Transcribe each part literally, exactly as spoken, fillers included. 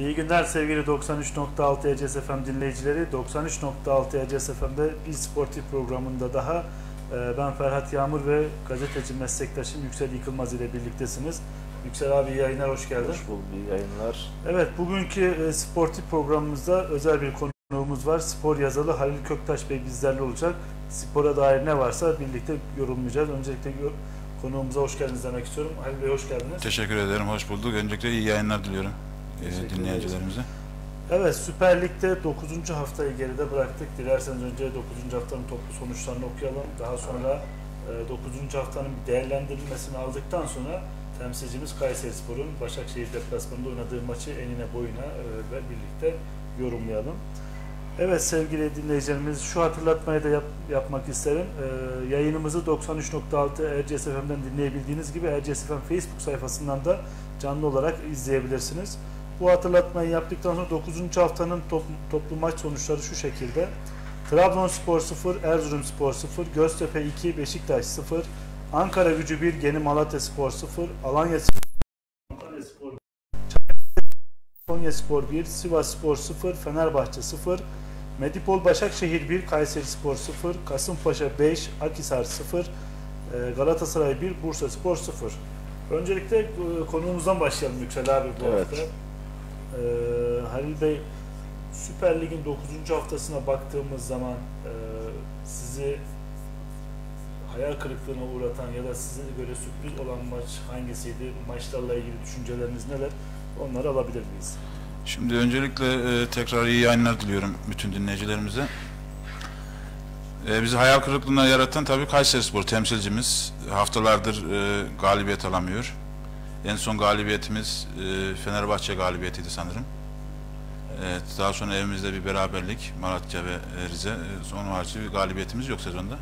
İyi günler sevgili doksan üç nokta altı E C S F M dinleyicileri. doksan üç nokta altı E C S F M'de bir sportif programında daha ben Ferhat Yağmur ve gazeteci meslektaşım Yüksel Yıkılmaz ile birliktesiniz. Yüksel abi, iyi yayınlar, hoş geldin. Hoş bulduk, iyi yayınlar. Evet, bugünkü sportif programımızda özel bir konuğumuz var. Spor yazarı Halil Köktaş Bey bizlerle olacak. Spora dair ne varsa birlikte yorumlayacağız. Öncelikle konuğumuza hoş geldiniz demek istiyorum. Halil Bey, hoş geldiniz. Teşekkür ederim, hoş bulduk. Öncelikle iyi yayınlar diliyorum dinleyicilerimize. Evet, Süper Lig'de dokuzuncu haftayı geride bıraktık. Dilerseniz önce dokuzuncu haftanın toplu sonuçlarını okuyalım. Daha sonra dokuzuncu haftanın değerlendirilmesini aldıktan sonra temsilcimiz Kayserispor'un Başakşehir deplasmanında oynadığı maçı enine boyuna birlikte yorumlayalım. Evet sevgili dinleyicilerimiz, şu hatırlatmayı da yap, yapmak isterim. Ee, yayınımızı doksan üç nokta altı Erciyes F M'den dinleyebildiğiniz gibi Erciyes F M Facebook sayfasından da canlı olarak izleyebilirsiniz. Bu hatırlatmayı yaptıktan sonra dokuzuncu haftanın top, toplu maç sonuçları şu şekilde. Trabzonspor sıfır, Erzurumspor sıfır, Göztepe iki, Beşiktaş sıfır, Ankaragücü bir, Yeni Malatyaspor sıfır, Alanyaspor, Antalyaspor, Konyaspor bir, Sivasspor sıfır, Fenerbahçe sıfır, Medipol Başakşehir bir, Kayserispor sıfır, Kasımpaşa beş, Akhisar sıfır, Galatasaray bir, Bursaspor sıfır. Öncelikle konuğumuzdan başlayalım Yüksel abi bu evet. hafta. Ee, Halil Bey, Süper Lig'in dokuzuncu haftasına baktığımız zaman e, sizi hayal kırıklığına uğratan ya da size göre sürpriz olan maç hangisiydi? Maçlarla ilgili düşünceleriniz neler? Onları alabilir miyiz? Şimdi öncelikle e, tekrar iyi yayınlar diliyorum bütün dinleyicilerimize. E, bizi hayal kırıklığına yaratan tabii Kayserispor temsilcimiz. Haftalardır e, galibiyet alamıyor. En son galibiyetimiz e, Fenerbahçe galibiyetiydi sanırım. Evet, daha sonra evimizde bir beraberlik Malatya ve Rize. Son harici bir galibiyetimiz yok sezonda.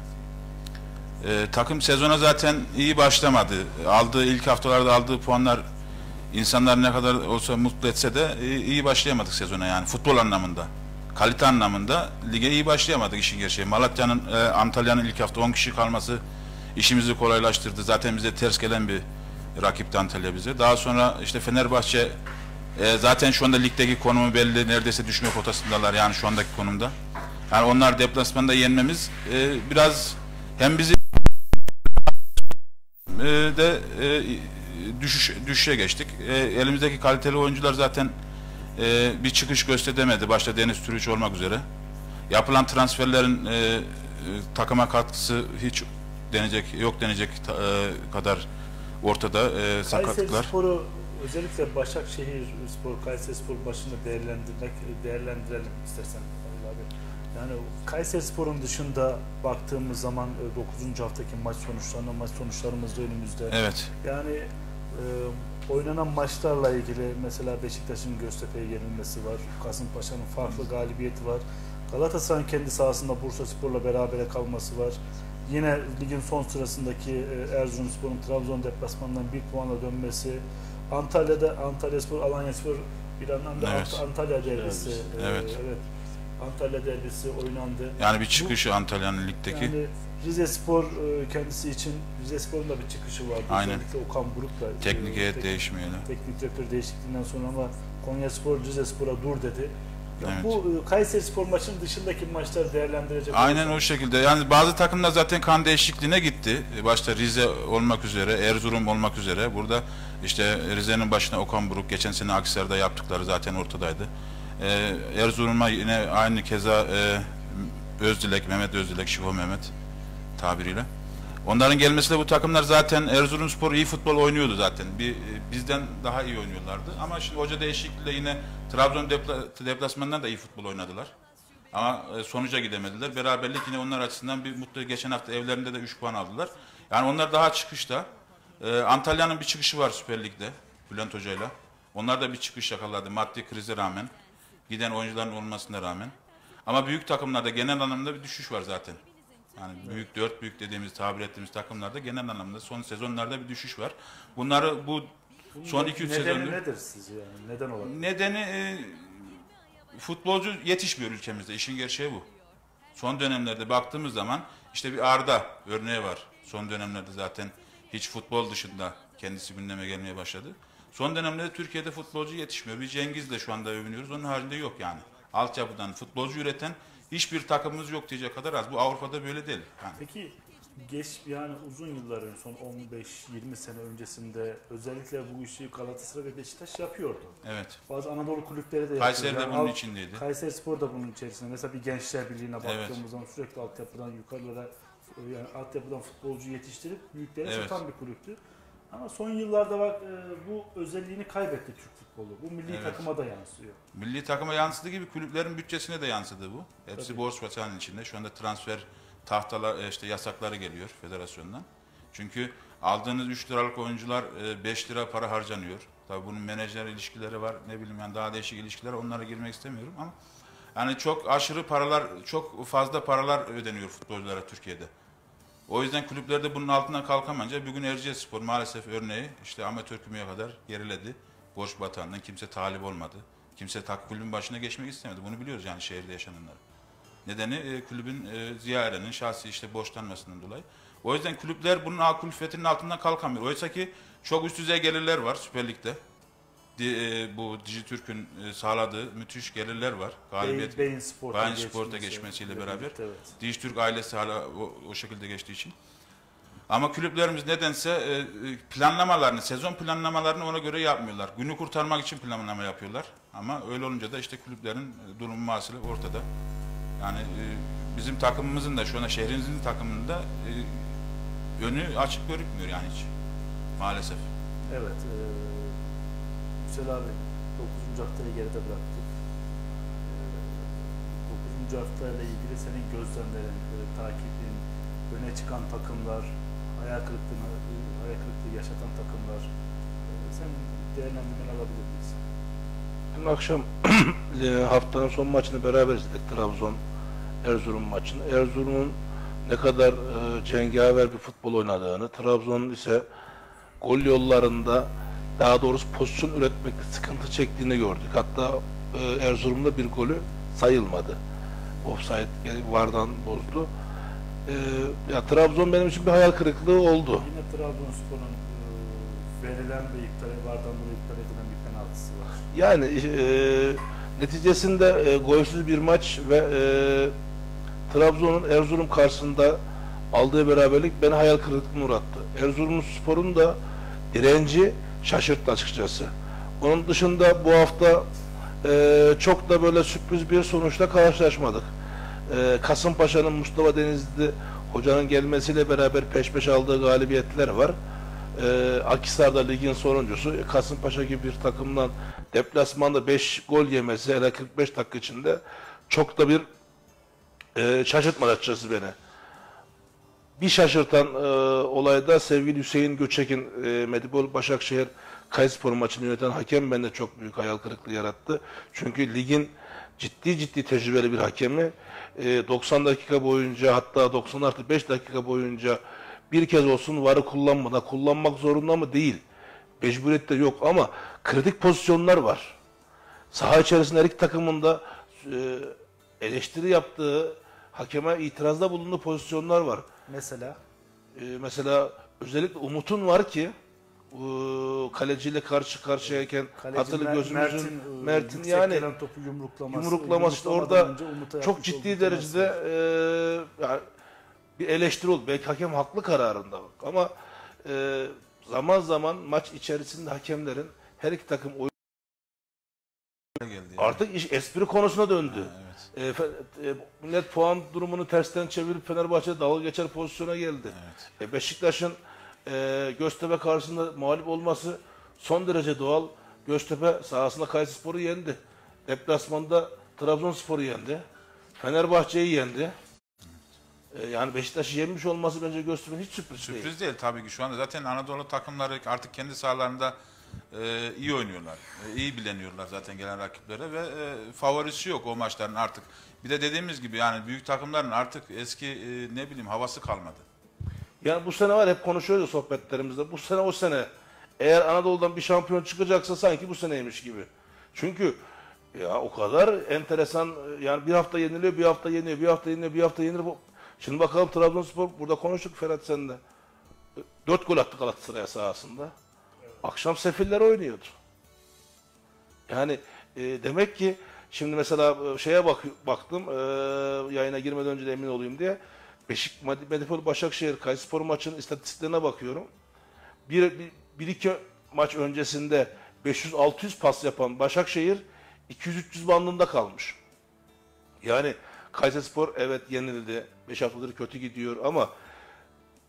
E, takım sezona zaten iyi başlamadı. Aldığı ilk haftalarda aldığı puanlar insanlar ne kadar olsa mutlu etse de e, iyi başlayamadık sezona, yani futbol anlamında. Kalite anlamında lige iyi başlayamadık işin gerçeği. Malatya'nın, e, Antalya'nın ilk hafta on kişi kalması işimizi kolaylaştırdı. Zaten bize ters gelen bir rakipti Antalya bize. Daha sonra işte Fenerbahçe e, zaten şu anda ligdeki konumu belli. Neredeyse düşme potasındalar yani şu andaki konumda. Yani onlar deplasmanda yenmemiz e, biraz hem bizi e, de e, düşüş, düşüşe geçtik. E, elimizdeki kaliteli oyuncular zaten e, bir çıkış gösteremedi. Başta Deniz Sürüç olmak üzere. Yapılan transferlerin e, e, takıma katkısı hiç denecek yok denecek ta, e, kadar ortada e, sakatlıklar. Kayserispor'u özellikle Başakşehirspor, Kayserispor başında değerlendirmek değerlendirelim istersen abi. Yani Kayserispor'un dışında baktığımız zaman dokuzuncu haftaki maç sonuçlarına, maç sonuçlarımız da önümüzde. Evet. Yani e, oynanan maçlarla ilgili mesela Beşiktaş'ın Göztepe'ye yenilmesi var. Kasımpaşa'nın farklı Hı. galibiyeti var. Galatasaray'ın kendi sahasında Bursaspor'la berabere kalması var. Yine ligin son sırasındaki Erzurumspor'un Trabzon deplasmanından bir puanla dönmesi, Antalya'da Antalyaspor, Alanyaspor bir anlamda evet. Antalya derbisi, evet. E, evet. Antalya derbisi oynandı. Yani bir çıkışı Antalya'nın ligdeki. Yani Rizespor e, kendisi için Rizespor'un da bir çıkışı vardı. Aynen. Özellikle Okan Buruk'la. Teknik heyet e, değişmeyle. Teknik direktör değişikliğinden sonra ama Konyaspor Rizespor'a dur dedi. Yani evet. Bu Kayserispor maçının dışındaki maçları değerlendirecek. Aynen olursa. O şekilde. Yani bazı takımlar zaten kan değişikliğine gitti. Başta Rize olmak üzere, Erzurum olmak üzere. Burada işte Rize'nin başına Okan Buruk, geçen sene Akhisar'da yaptıkları zaten ortadaydı. Ee, Erzurum'a yine aynı keza e, Özdilek, Mehmet Özdilek, Şifo Mehmet tabiriyle. Onların gelmesiyle bu takımlar zaten Erzurumspor iyi futbol oynuyordu zaten. Bir, bizden daha iyi oynuyorlardı. Ama şimdi hoca değişikliğiyle yine Trabzon depla, deplasmanından da iyi futbol oynadılar. Ama sonuca gidemediler. Beraberlik yine onlar açısından bir mutlu. Geçen hafta evlerinde de üç puan aldılar. Yani onlar daha çıkışta. Ee, Antalya'nın bir çıkışı var Süper Lig'de Bülent Hoca'yla. Onlar da bir çıkış yakaladı maddi krize rağmen. Giden oyuncuların olmasına rağmen. Ama büyük takımlarda genel anlamda bir düşüş var zaten. Yani büyük dört büyük dediğimiz, tabir ettiğimiz takımlarda genel anlamda son sezonlarda bir düşüş var. Bunları bu son iki üç sezonda... Nedeni nedir siz yani? Neden olarak? Nedeni e, futbolcu yetişmiyor ülkemizde. İşin gerçeği bu. Son dönemlerde baktığımız zaman işte bir Arda örneği var. Son dönemlerde zaten hiç futbol dışında kendisi gündeme gelmeye başladı. Son dönemde Türkiye'de futbolcu yetişmiyor. Biz Cengiz'le şu anda övünüyoruz. Onun haricinde yok yani. Altyapıdan futbolcu üreten hiçbir takımımız yok diyecek kadar az. Bu Avrupa'da böyle değil. Yani. Peki geç yani uzun yılların son on beş yirmi sene öncesinde özellikle bu işi Galatasaray ve Beşiktaş yapıyordu. Evet. Bazı Anadolu kulüpleri de yapıyordu. Kayseri de yani bunun alt, içindeydi. Kayserispor da bunun içerisinde. Mesela bir Gençler Birliği'ne baktığımız evet. zaman sürekli altyapıdan yukarılara, yani altyapıdan futbolcu yetiştirip büyüklere evet. satan bir kulüptü. Ama son yıllarda bak bu özelliğini kaybetti Türk futbolu. Bu milli evet. takıma da yansıyor. Milli takıma yansıdığı gibi kulüplerin bütçesine de yansıdı bu. Hepsi Tabii. borç batağının içinde. Şu anda transfer tahtalar işte yasakları geliyor federasyondan. Çünkü aldığınız üç liralık oyuncular beş lira para harcanıyor. Tabii bunun menajer ilişkileri var. Ne bileyim yani daha değişik ilişkiler. Onlara girmek istemiyorum ama yani çok aşırı paralar, çok fazla paralar ödeniyor futbolculara Türkiye'de. O yüzden kulüpler de bunun altından kalkamayınca bugün Erzurumspor maalesef örneği işte amatör kümeye kadar geriledi. Borç batağından kimse talip olmadı. Kimse tak kulübün başına geçmek istemedi. Bunu biliyoruz yani şehirde yaşananları. Nedeni e, kulübün e, Ziya Eren'in şahsi işte borçlanmasından dolayı. O yüzden kulüpler bunun akul fethinin altından kalkamıyor. Oysa ki çok üst düzey gelirler var Süper Lig'de. Di, e, bu Dijitürk'ün e, sağladığı müthiş gelirler var. Galibiyet Beyin, Beyin Sport'a, Beyin Sport'a geçmesiyle Beyin, beraber. Evet. Dijitürk ailesi hala o, o şekilde geçtiği için. Ama kulüplerimiz nedense e, planlamalarını, sezon planlamalarını ona göre yapmıyorlar. Günü kurtarmak için planlama yapıyorlar. Ama öyle olunca da işte kulüplerin durumu maalesef ortada. Yani e, bizim takımımızın da şu anda şehrimizin takımında e, önü açık görünmüyor yani hiç. Maalesef. Evet. E... Yüksel abi dokuzuncu haftayı geride bıraktık. dokuzuncu haftayla ilgili senin gözlemlerin, takibin, öne çıkan takımlar, hayal kırıklığını, hayal kırıklığı yaşatan takımlar. Sen değerlendirmeni alabilir miyiz? Dün akşam haftanın son maçını beraber izledik. Trabzon, Erzurum maçını. Erzurum'un ne kadar cengaver bir futbol oynadığını, Trabzon'un ise gol yollarında daha doğrusu pozisyon üretmekte sıkıntı çektiğini gördük. Hatta e, Erzurum'da bir golü sayılmadı. Ofsayt vardan bozdu. E, ya Trabzon benim için bir hayal kırıklığı oldu. Yine Trabzonspor'un e, verilen bir iptal, vardan dolayı iptal edilen bir penaltısı var. Yani e, neticesinde e, golsüz bir maç ve e, Trabzon'un Erzurum karşısında aldığı beraberlik beni hayal kırıklığına uğrattı. Erzurumspor'un da direnci şaşırttı açıkçası. Onun dışında bu hafta e, çok da böyle sürpriz bir sonuçla karşılaşmadık. E, Kasımpaşa'nın Mustafa Denizli hocanın gelmesiyle beraber peş peşe aldığı galibiyetler var. E, Akhisar'da ligin sonuncusu. Kasımpaşa gibi bir takımdan deplasmanda beş gol yemesi hele kırk beş dakika içinde çok da bir e, şaşırtmadı açıkçası beni. Bir şaşırtan e, olayda sevgili Hüseyin Göçek'in e, Medipol Başakşehir Kayserispor maçını yöneten hakem bende çok büyük hayal kırıklığı yarattı. Çünkü ligin ciddi ciddi tecrübeli bir hakemi e, doksan dakika boyunca hatta doksan artı beş dakika boyunca bir kez olsun varı kullanmadan, kullanmak zorunda mı değil. Mecburiyet de yok ama kritik pozisyonlar var. Saha içerisinde her iki takımın da e, eleştiri yaptığı, hakeme itirazda bulunduğu pozisyonlar var. Mesela? Ee, mesela özellikle Umut'un var ki e, kaleciyle karşı karşıyayken Kaleci hatırlı Mer gözümüzün Mert'in Mert'in yani topu yumruklaması, yumruklaması işte orada çok ciddi derecede e, yani bir eleştiri oldu. Belki hakem haklı kararında bak. Ama e, zaman zaman maç içerisinde hakemlerin her iki takım oyunu geldi yani. Artık iş espri konusuna döndü. Ha, evet. e, e, millet puan durumunu tersten çevirip Fenerbahçe dalga geçer pozisyona geldi. Evet. E, Beşiktaş'ın e, Göztepe karşısında mağlup olması son derece doğal. Göztepe sahasında Kayserispor'u yendi. Deplasmanda Trabzonspor'u yendi. Fenerbahçe'yi yendi. Evet. E, yani Beşiktaş'ı yenmiş olması bence Göztepe'nin hiç sürpriz, sürpriz değil. Sürpriz değil tabii ki şu anda. Zaten Anadolu takımları artık kendi sahalarında Ee, iyi oynuyorlar, ee, iyi bileniyorlar zaten gelen rakiplere ve e, favorisi yok o maçların artık. Bir de dediğimiz gibi yani büyük takımların artık eski e, ne bileyim havası kalmadı. Yani bu sene var hep konuşuyoruz sohbetlerimizde. Bu sene o sene eğer Anadolu'dan bir şampiyon çıkacaksa sanki bu seneymiş gibi. Çünkü ya o kadar enteresan yani bir hafta yeniliyor, bir hafta yeniliyor, bir hafta yeniliyor, bir hafta yeniliyor. Şimdi bakalım Trabzonspor burada konuştuk Ferhat senle. Dört gol attı Galatasaray sahasında. akşam sefiller oynuyordu. Yani e, demek ki şimdi mesela şeye bak, baktım e, yayına girmeden önce de emin olayım diye. Beşik, Medipol Başakşehir Kayserispor maçının istatistiklerine bakıyorum. bir iki maç öncesinde beş yüz altı yüz pas yapan Başakşehir iki yüz üç yüz bandında kalmış. Yani Kayserispor evet yenildi. beş haftadır kötü gidiyor ama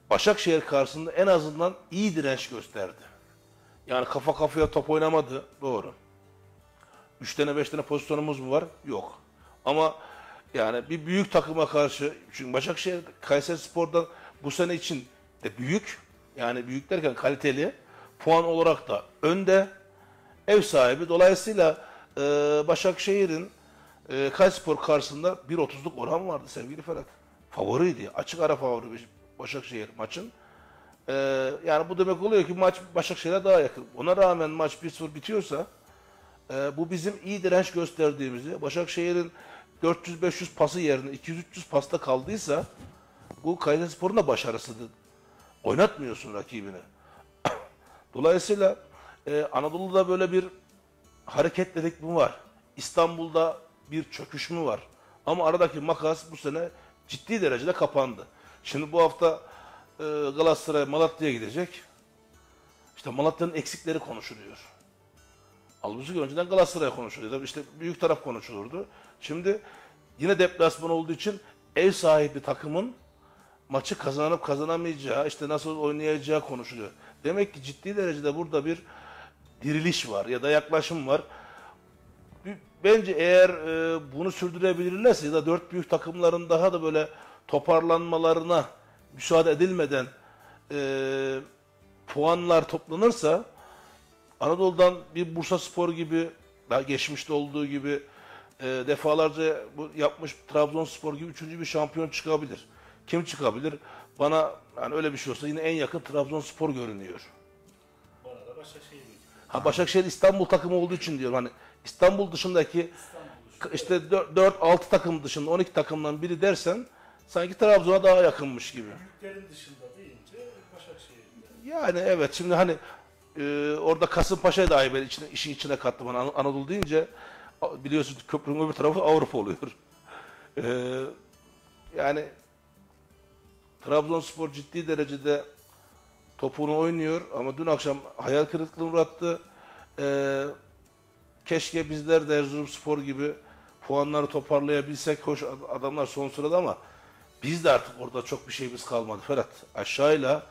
Başakşehir karşısında en azından iyi direnç gösterdi. Yani kafa kafaya top oynamadı. Doğru. üç tane beş tane pozisyonumuz mu var? Yok. Ama yani bir büyük takıma karşı, çünkü Başakşehir Kayserispor'dan bu sene için de büyük, yani büyük derken kaliteli, puan olarak da önde, ev sahibi. Dolayısıyla e, Başakşehir'in e, Kayserispor karşısında bir otuzluk oran vardı sevgili Ferhat. Favoriydi. Açık ara favori Başakşehir maçın. E, yani bu demek oluyor ki maç Başakşehir'e daha yakın. Ona rağmen maç bir sıfır bitiyorsa e, bu bizim iyi direnç gösterdiğimizi, Başakşehir'in dört yüz beş yüz pası yerine iki yüz üç yüz pasta kaldıysa bu Kayserispor'un da başarısıdır. Oynatmıyorsun rakibini. Dolayısıyla e, Anadolu'da böyle bir hareketlilik mi var? İstanbul'da bir çöküş mü var? Ama aradaki makas bu sene ciddi derecede kapandı. Şimdi bu hafta e, Galatasaray Malatya'ya gidecek. İşte Malatya'nın eksikleri konuşuluyor. Halbuki önceden Galatasaray konuşuluyordu. İşte büyük taraf konuşulurdu. Şimdi yine deplasman olduğu için ev sahibi takımın maçı kazanıp kazanamayacağı, işte nasıl oynayacağı konuşuluyor. Demek ki ciddi derecede burada bir diriliş var ya da yaklaşım var. Bence eğer bunu sürdürebilirlerse ya da dört büyük takımların daha da böyle toparlanmalarına müsaade edilmeden e, puanlar toplanırsa Anadolu'dan bir Bursaspor gibi, daha geçmişte olduğu gibi e, defalarca bu yapmış Trabzonspor gibi üçüncü bir şampiyon çıkabilir. Kim çıkabilir? Bana yani öyle bir şey olsa yine en yakın Trabzonspor görünüyor. Bu arada Başakşehir. Ha, Başakşehir İstanbul takımı olduğu için diyorum. Hani İstanbul dışındaki İstanbul işte dört altı takım dışında on iki takımdan biri dersen sanki Trabzon'a daha yakınmış gibi. Büyüklerin dışında deyince Başakşehir'de. Yani evet, şimdi hani e, orada Kasımpaşa'yı dahi ben içine, işin içine kattım. Hani An Anadolu deyince biliyorsun köprünün öbür tarafı Avrupa oluyor. E, yani Trabzonspor ciddi derecede topunu oynuyor ama dün akşam hayal kırıklığı uğrattı. Ee, keşke bizler de Erzurumspor gibi puanları toparlayabilsek. Hoş adamlar son sırada ama biz de artık orada çok bir şeyimiz kalmadı Ferhat. Aşağıyla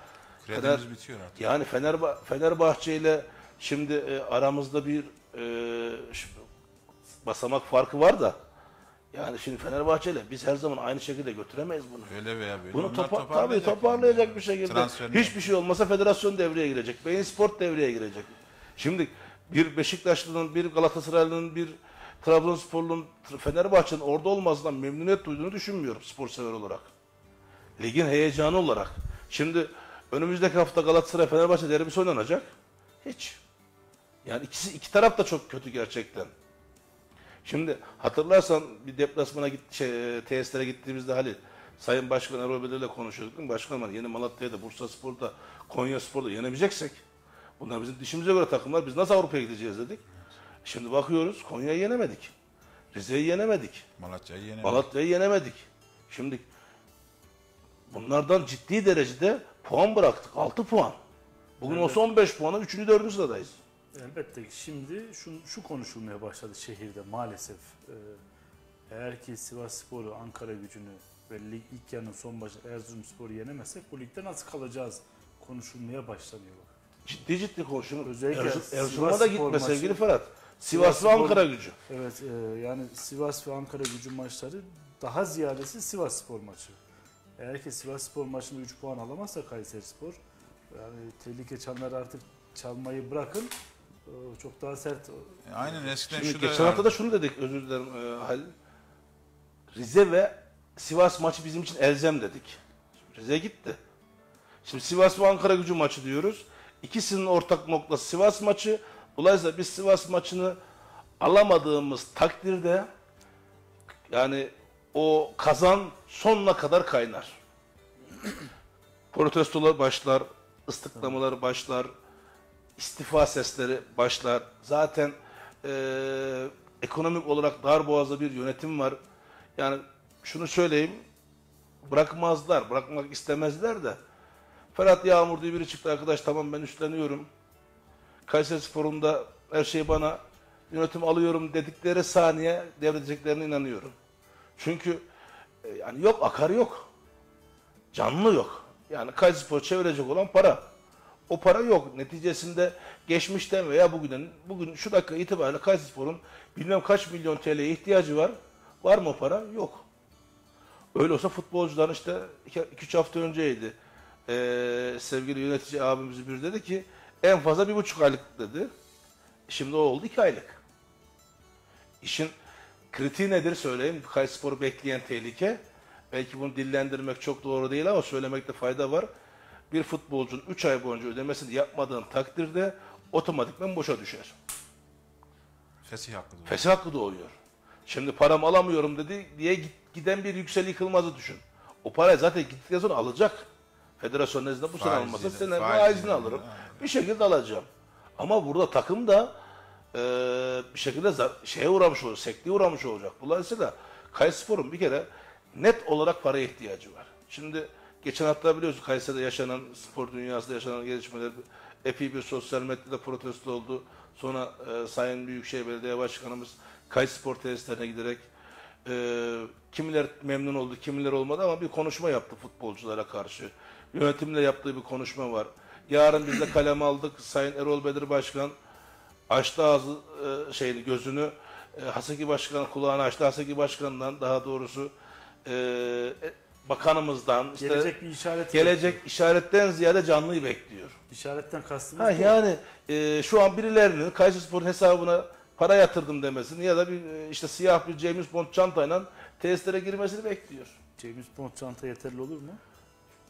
Fener, bitiyor artık. Yani Fenerba Fenerbahçe ile şimdi e, aramızda bir e, şimdi, basamak farkı var da. Yani şimdi Fenerbahçe'yle biz her zaman aynı şekilde götüremeyiz bunu. Öyle veya böyle. Bunu topa tabii toparlayacak yani bir şekilde. Transferine hiçbir şey olmasa federasyon devreye girecek. Beyin Sport devreye girecek. Şimdi bir Beşiktaşlı'nın, bir Galatasaraylı'nın, bir Trabzonsporlu'nun, Fenerbahçe'nin orada olmasından memnuniyet duyduğunu düşünmüyorum spor sever olarak. Ligin heyecanı olarak. Şimdi önümüzdeki hafta Galatasaray-Fenerbahçe derbisi oynanacak. Hiç. Yani ikisi iki taraf da çok kötü gerçekten. Şimdi hatırlarsan bir deplasmana git, şey, tesislere gittiğimizde Halil, Sayın Başkan Erol Bedir ile konuşuyorduk. Başkanım, Yeni Malatya'da, Bursaspor'da, Konyaspor'da yenemeyeceksek, bunlar bizim dişimize göre takımlar, biz nasıl Avrupa'ya gideceğiz dedik. Şimdi bakıyoruz, Konya'yı yenemedik, Rize'yi yenemedik, Malatya'yı yenemedik. Malatya'yı yenemedik. Şimdi bunlardan ciddi derecede puan bıraktık, altı puan. Bugün evet, olsa on beş puanla üçüncü dördüncü sıradayız. Elbette ki şimdi şu, şu konuşulmaya başladı şehirde maalesef. Ee, eğer ki Sivasspor'u, Ankaragücü'nü ve lig ilk yarının son başında Erzurumspor'u yenemezsek bu ligde nasıl kalacağız konuşulmaya başlanıyor. Ciddi ciddi konuşulur. Özellikle Erzurum'a da gitme sevgili Ferhat. Sivas ve Ankaragücü. Evet, e, yani Sivas ve Ankaragücü maçları daha ziyadesi Sivasspor maçı. Eğer ki Sivasspor maçında üç puan alamazsa Kayserispor, yani tehlike çanları artık çalmayı bırakın. Çok daha sert. Aynen, eskiden şu da. Geçen hafta da şunu dedik, özür dilerim e, Halil. Rize ve Sivas maçı bizim için elzem dedik. Rize gitti. Şimdi Sivas ve Ankaragücü maçı diyoruz. İkisinin ortak noktası Sivas maçı. Dolayısıyla biz Sivas maçını alamadığımız takdirde yani o kazan sonuna kadar kaynar. Protestolar başlar, ıslıklamalar başlar. istifa sesleri başlar. Zaten e, ekonomik olarak darboğazlı bir yönetim var. Yani şunu söyleyeyim, bırakmazlar, bırakmak istemezler de. Ferhat Yağmur diye biri çıktı, arkadaş tamam ben üstleniyorum. Kayserispor'un da her şeyi bana, yönetim alıyorum dedikleri saniye devredeceklerine inanıyorum. Çünkü e, yani yok, akar yok. Canlı yok. Yani Kayserispor çevirecek olan para. O para yok. Neticesinde geçmişten veya bugünden, bugün şu dakika itibariyle Kayserispor'un bilmem kaç milyon T L'ye ihtiyacı var. Var mı o para? Yok. Öyle olsa futbolcuların işte iki üç hafta önceydi. Ee, sevgili yönetici abimiz bir dedi ki en fazla bir buçuk aylık dedi. Şimdi o oldu iki aylık. İşin kritiği nedir söyleyeyim. Kayserispor'u bekleyen tehlike. Belki bunu dillendirmek çok doğru değil ama söylemekte fayda var. Bir futbolcunun üç ay boyunca ödemesini yapmadığın takdirde otomatikman boşa düşer. Fesih hakkı doğuyor. Fesih hakkı doğuyor. Şimdi paramı alamıyorum dedi diye giden bir Yüksel Yıkılmaz'ı düşün. O parayı zaten gittikten sonra alacak. Federasyon nezdinde bu sene almasın. Seneye faizini alırım. Aynen. Bir şekilde alacağım. Ama burada takım da e, bir şekilde şeye uğramış olacak, sekteye uğramış olacak. Dolayısıyla Kayserispor'un bir kere net olarak paraya ihtiyacı var. Şimdi geçen hafta biliyorsunuz Kayseri'de yaşanan, spor dünyasında yaşanan gelişmeler epey bir sosyal medyada protesto oldu. Sonra e, Sayın Büyükşehir Belediye Başkanımız Kayserispor tesislerine giderek e, kimiler memnun oldu, kimiler olmadı ama bir konuşma yaptı futbolculara karşı. Yönetimle yaptığı bir konuşma var. Yarın biz de kalem aldık. Sayın Erol Bedir Başkan açtı ağzı, e, şeyini, gözünü. E, Haseki Başkan kulağını açtı. Haseki Başkan'dan daha doğrusu e, bakanımızdan işte, gelecek bir işaret gelecek bekliyor. İşaretten ziyade canlıyı bekliyor. İşaretten kastımız ha, yani e, şu an birilerinin Kayserispor'un hesabına para yatırdım demesini ya da bir işte siyah bir James Bond çantayla tesislere girmesini bekliyor. James Bond çanta yeterli olur mu?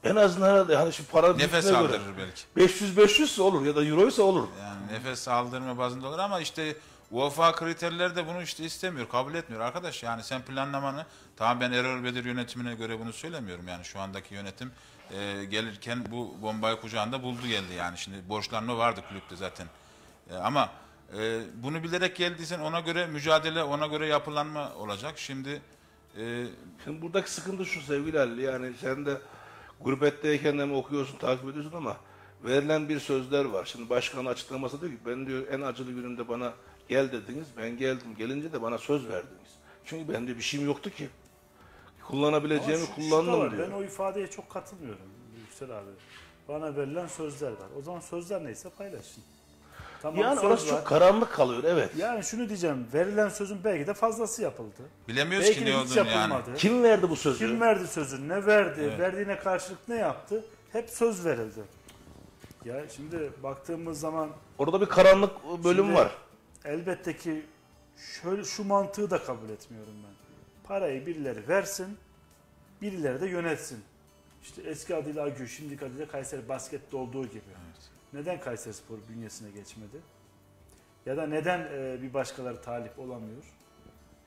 En azından herhalde hani şu para nefes aldırır belki. beş yüz beş yüz olur ya da euroysa olur. Yani nefes aldırma bazında olur ama işte UEFA kriterleri de bunu işte istemiyor, kabul etmiyor arkadaş. Yani sen planlamanı, tamam ben Erol Bedir yönetimine göre bunu söylemiyorum. Yani şu andaki yönetim e, gelirken bu bombayı kucağında buldu geldi yani. Şimdi borçlanma vardı kulüpte zaten. E, ama e, bunu bilerek geldiysen ona göre mücadele, ona göre yapılanma olacak. Şimdi, e, Şimdi buradaki sıkıntı şu sevgili Ali, yani sen de gurbetteyken de mi okuyorsun, takip ediyorsun ama verilen bir sözler var. Şimdi başkanın açıklaması diyor ki ben diyor en acılı günümde bana gel dediniz. Ben geldim. Gelince de bana söz verdiniz. Çünkü bende bir şeyim yoktu ki. Kullanabileceğimi şu, kullandım şu diyor. Ben o ifadeye çok katılmıyorum Yüksel abi. Bana verilen sözler var. O zaman sözler neyse paylaşın. Tamam, yani orası var. Çok karanlık kalıyor evet. Yani şunu diyeceğim, verilen sözün belki de fazlası yapıldı. Bilemiyoruz belki ki ne olduğunu yani. Kim verdi bu sözü? Kim verdi sözü? Ne verdi? Evet. Verdiğine karşılık ne yaptı? Hep söz verildi. Ya şimdi baktığımız zaman... Orada bir karanlık bölüm şimdi, var. Elbette ki şöyle, şu mantığı da kabul etmiyorum ben. Parayı birileri versin, birileri de yönetsin. İşte eski adıyla Agü, şimdiki adıyla Kayseri Basket'te olduğu gibi. Evet. Neden Kayserispor bünyesine geçmedi? Ya da neden e, bir başkaları talip olamıyor?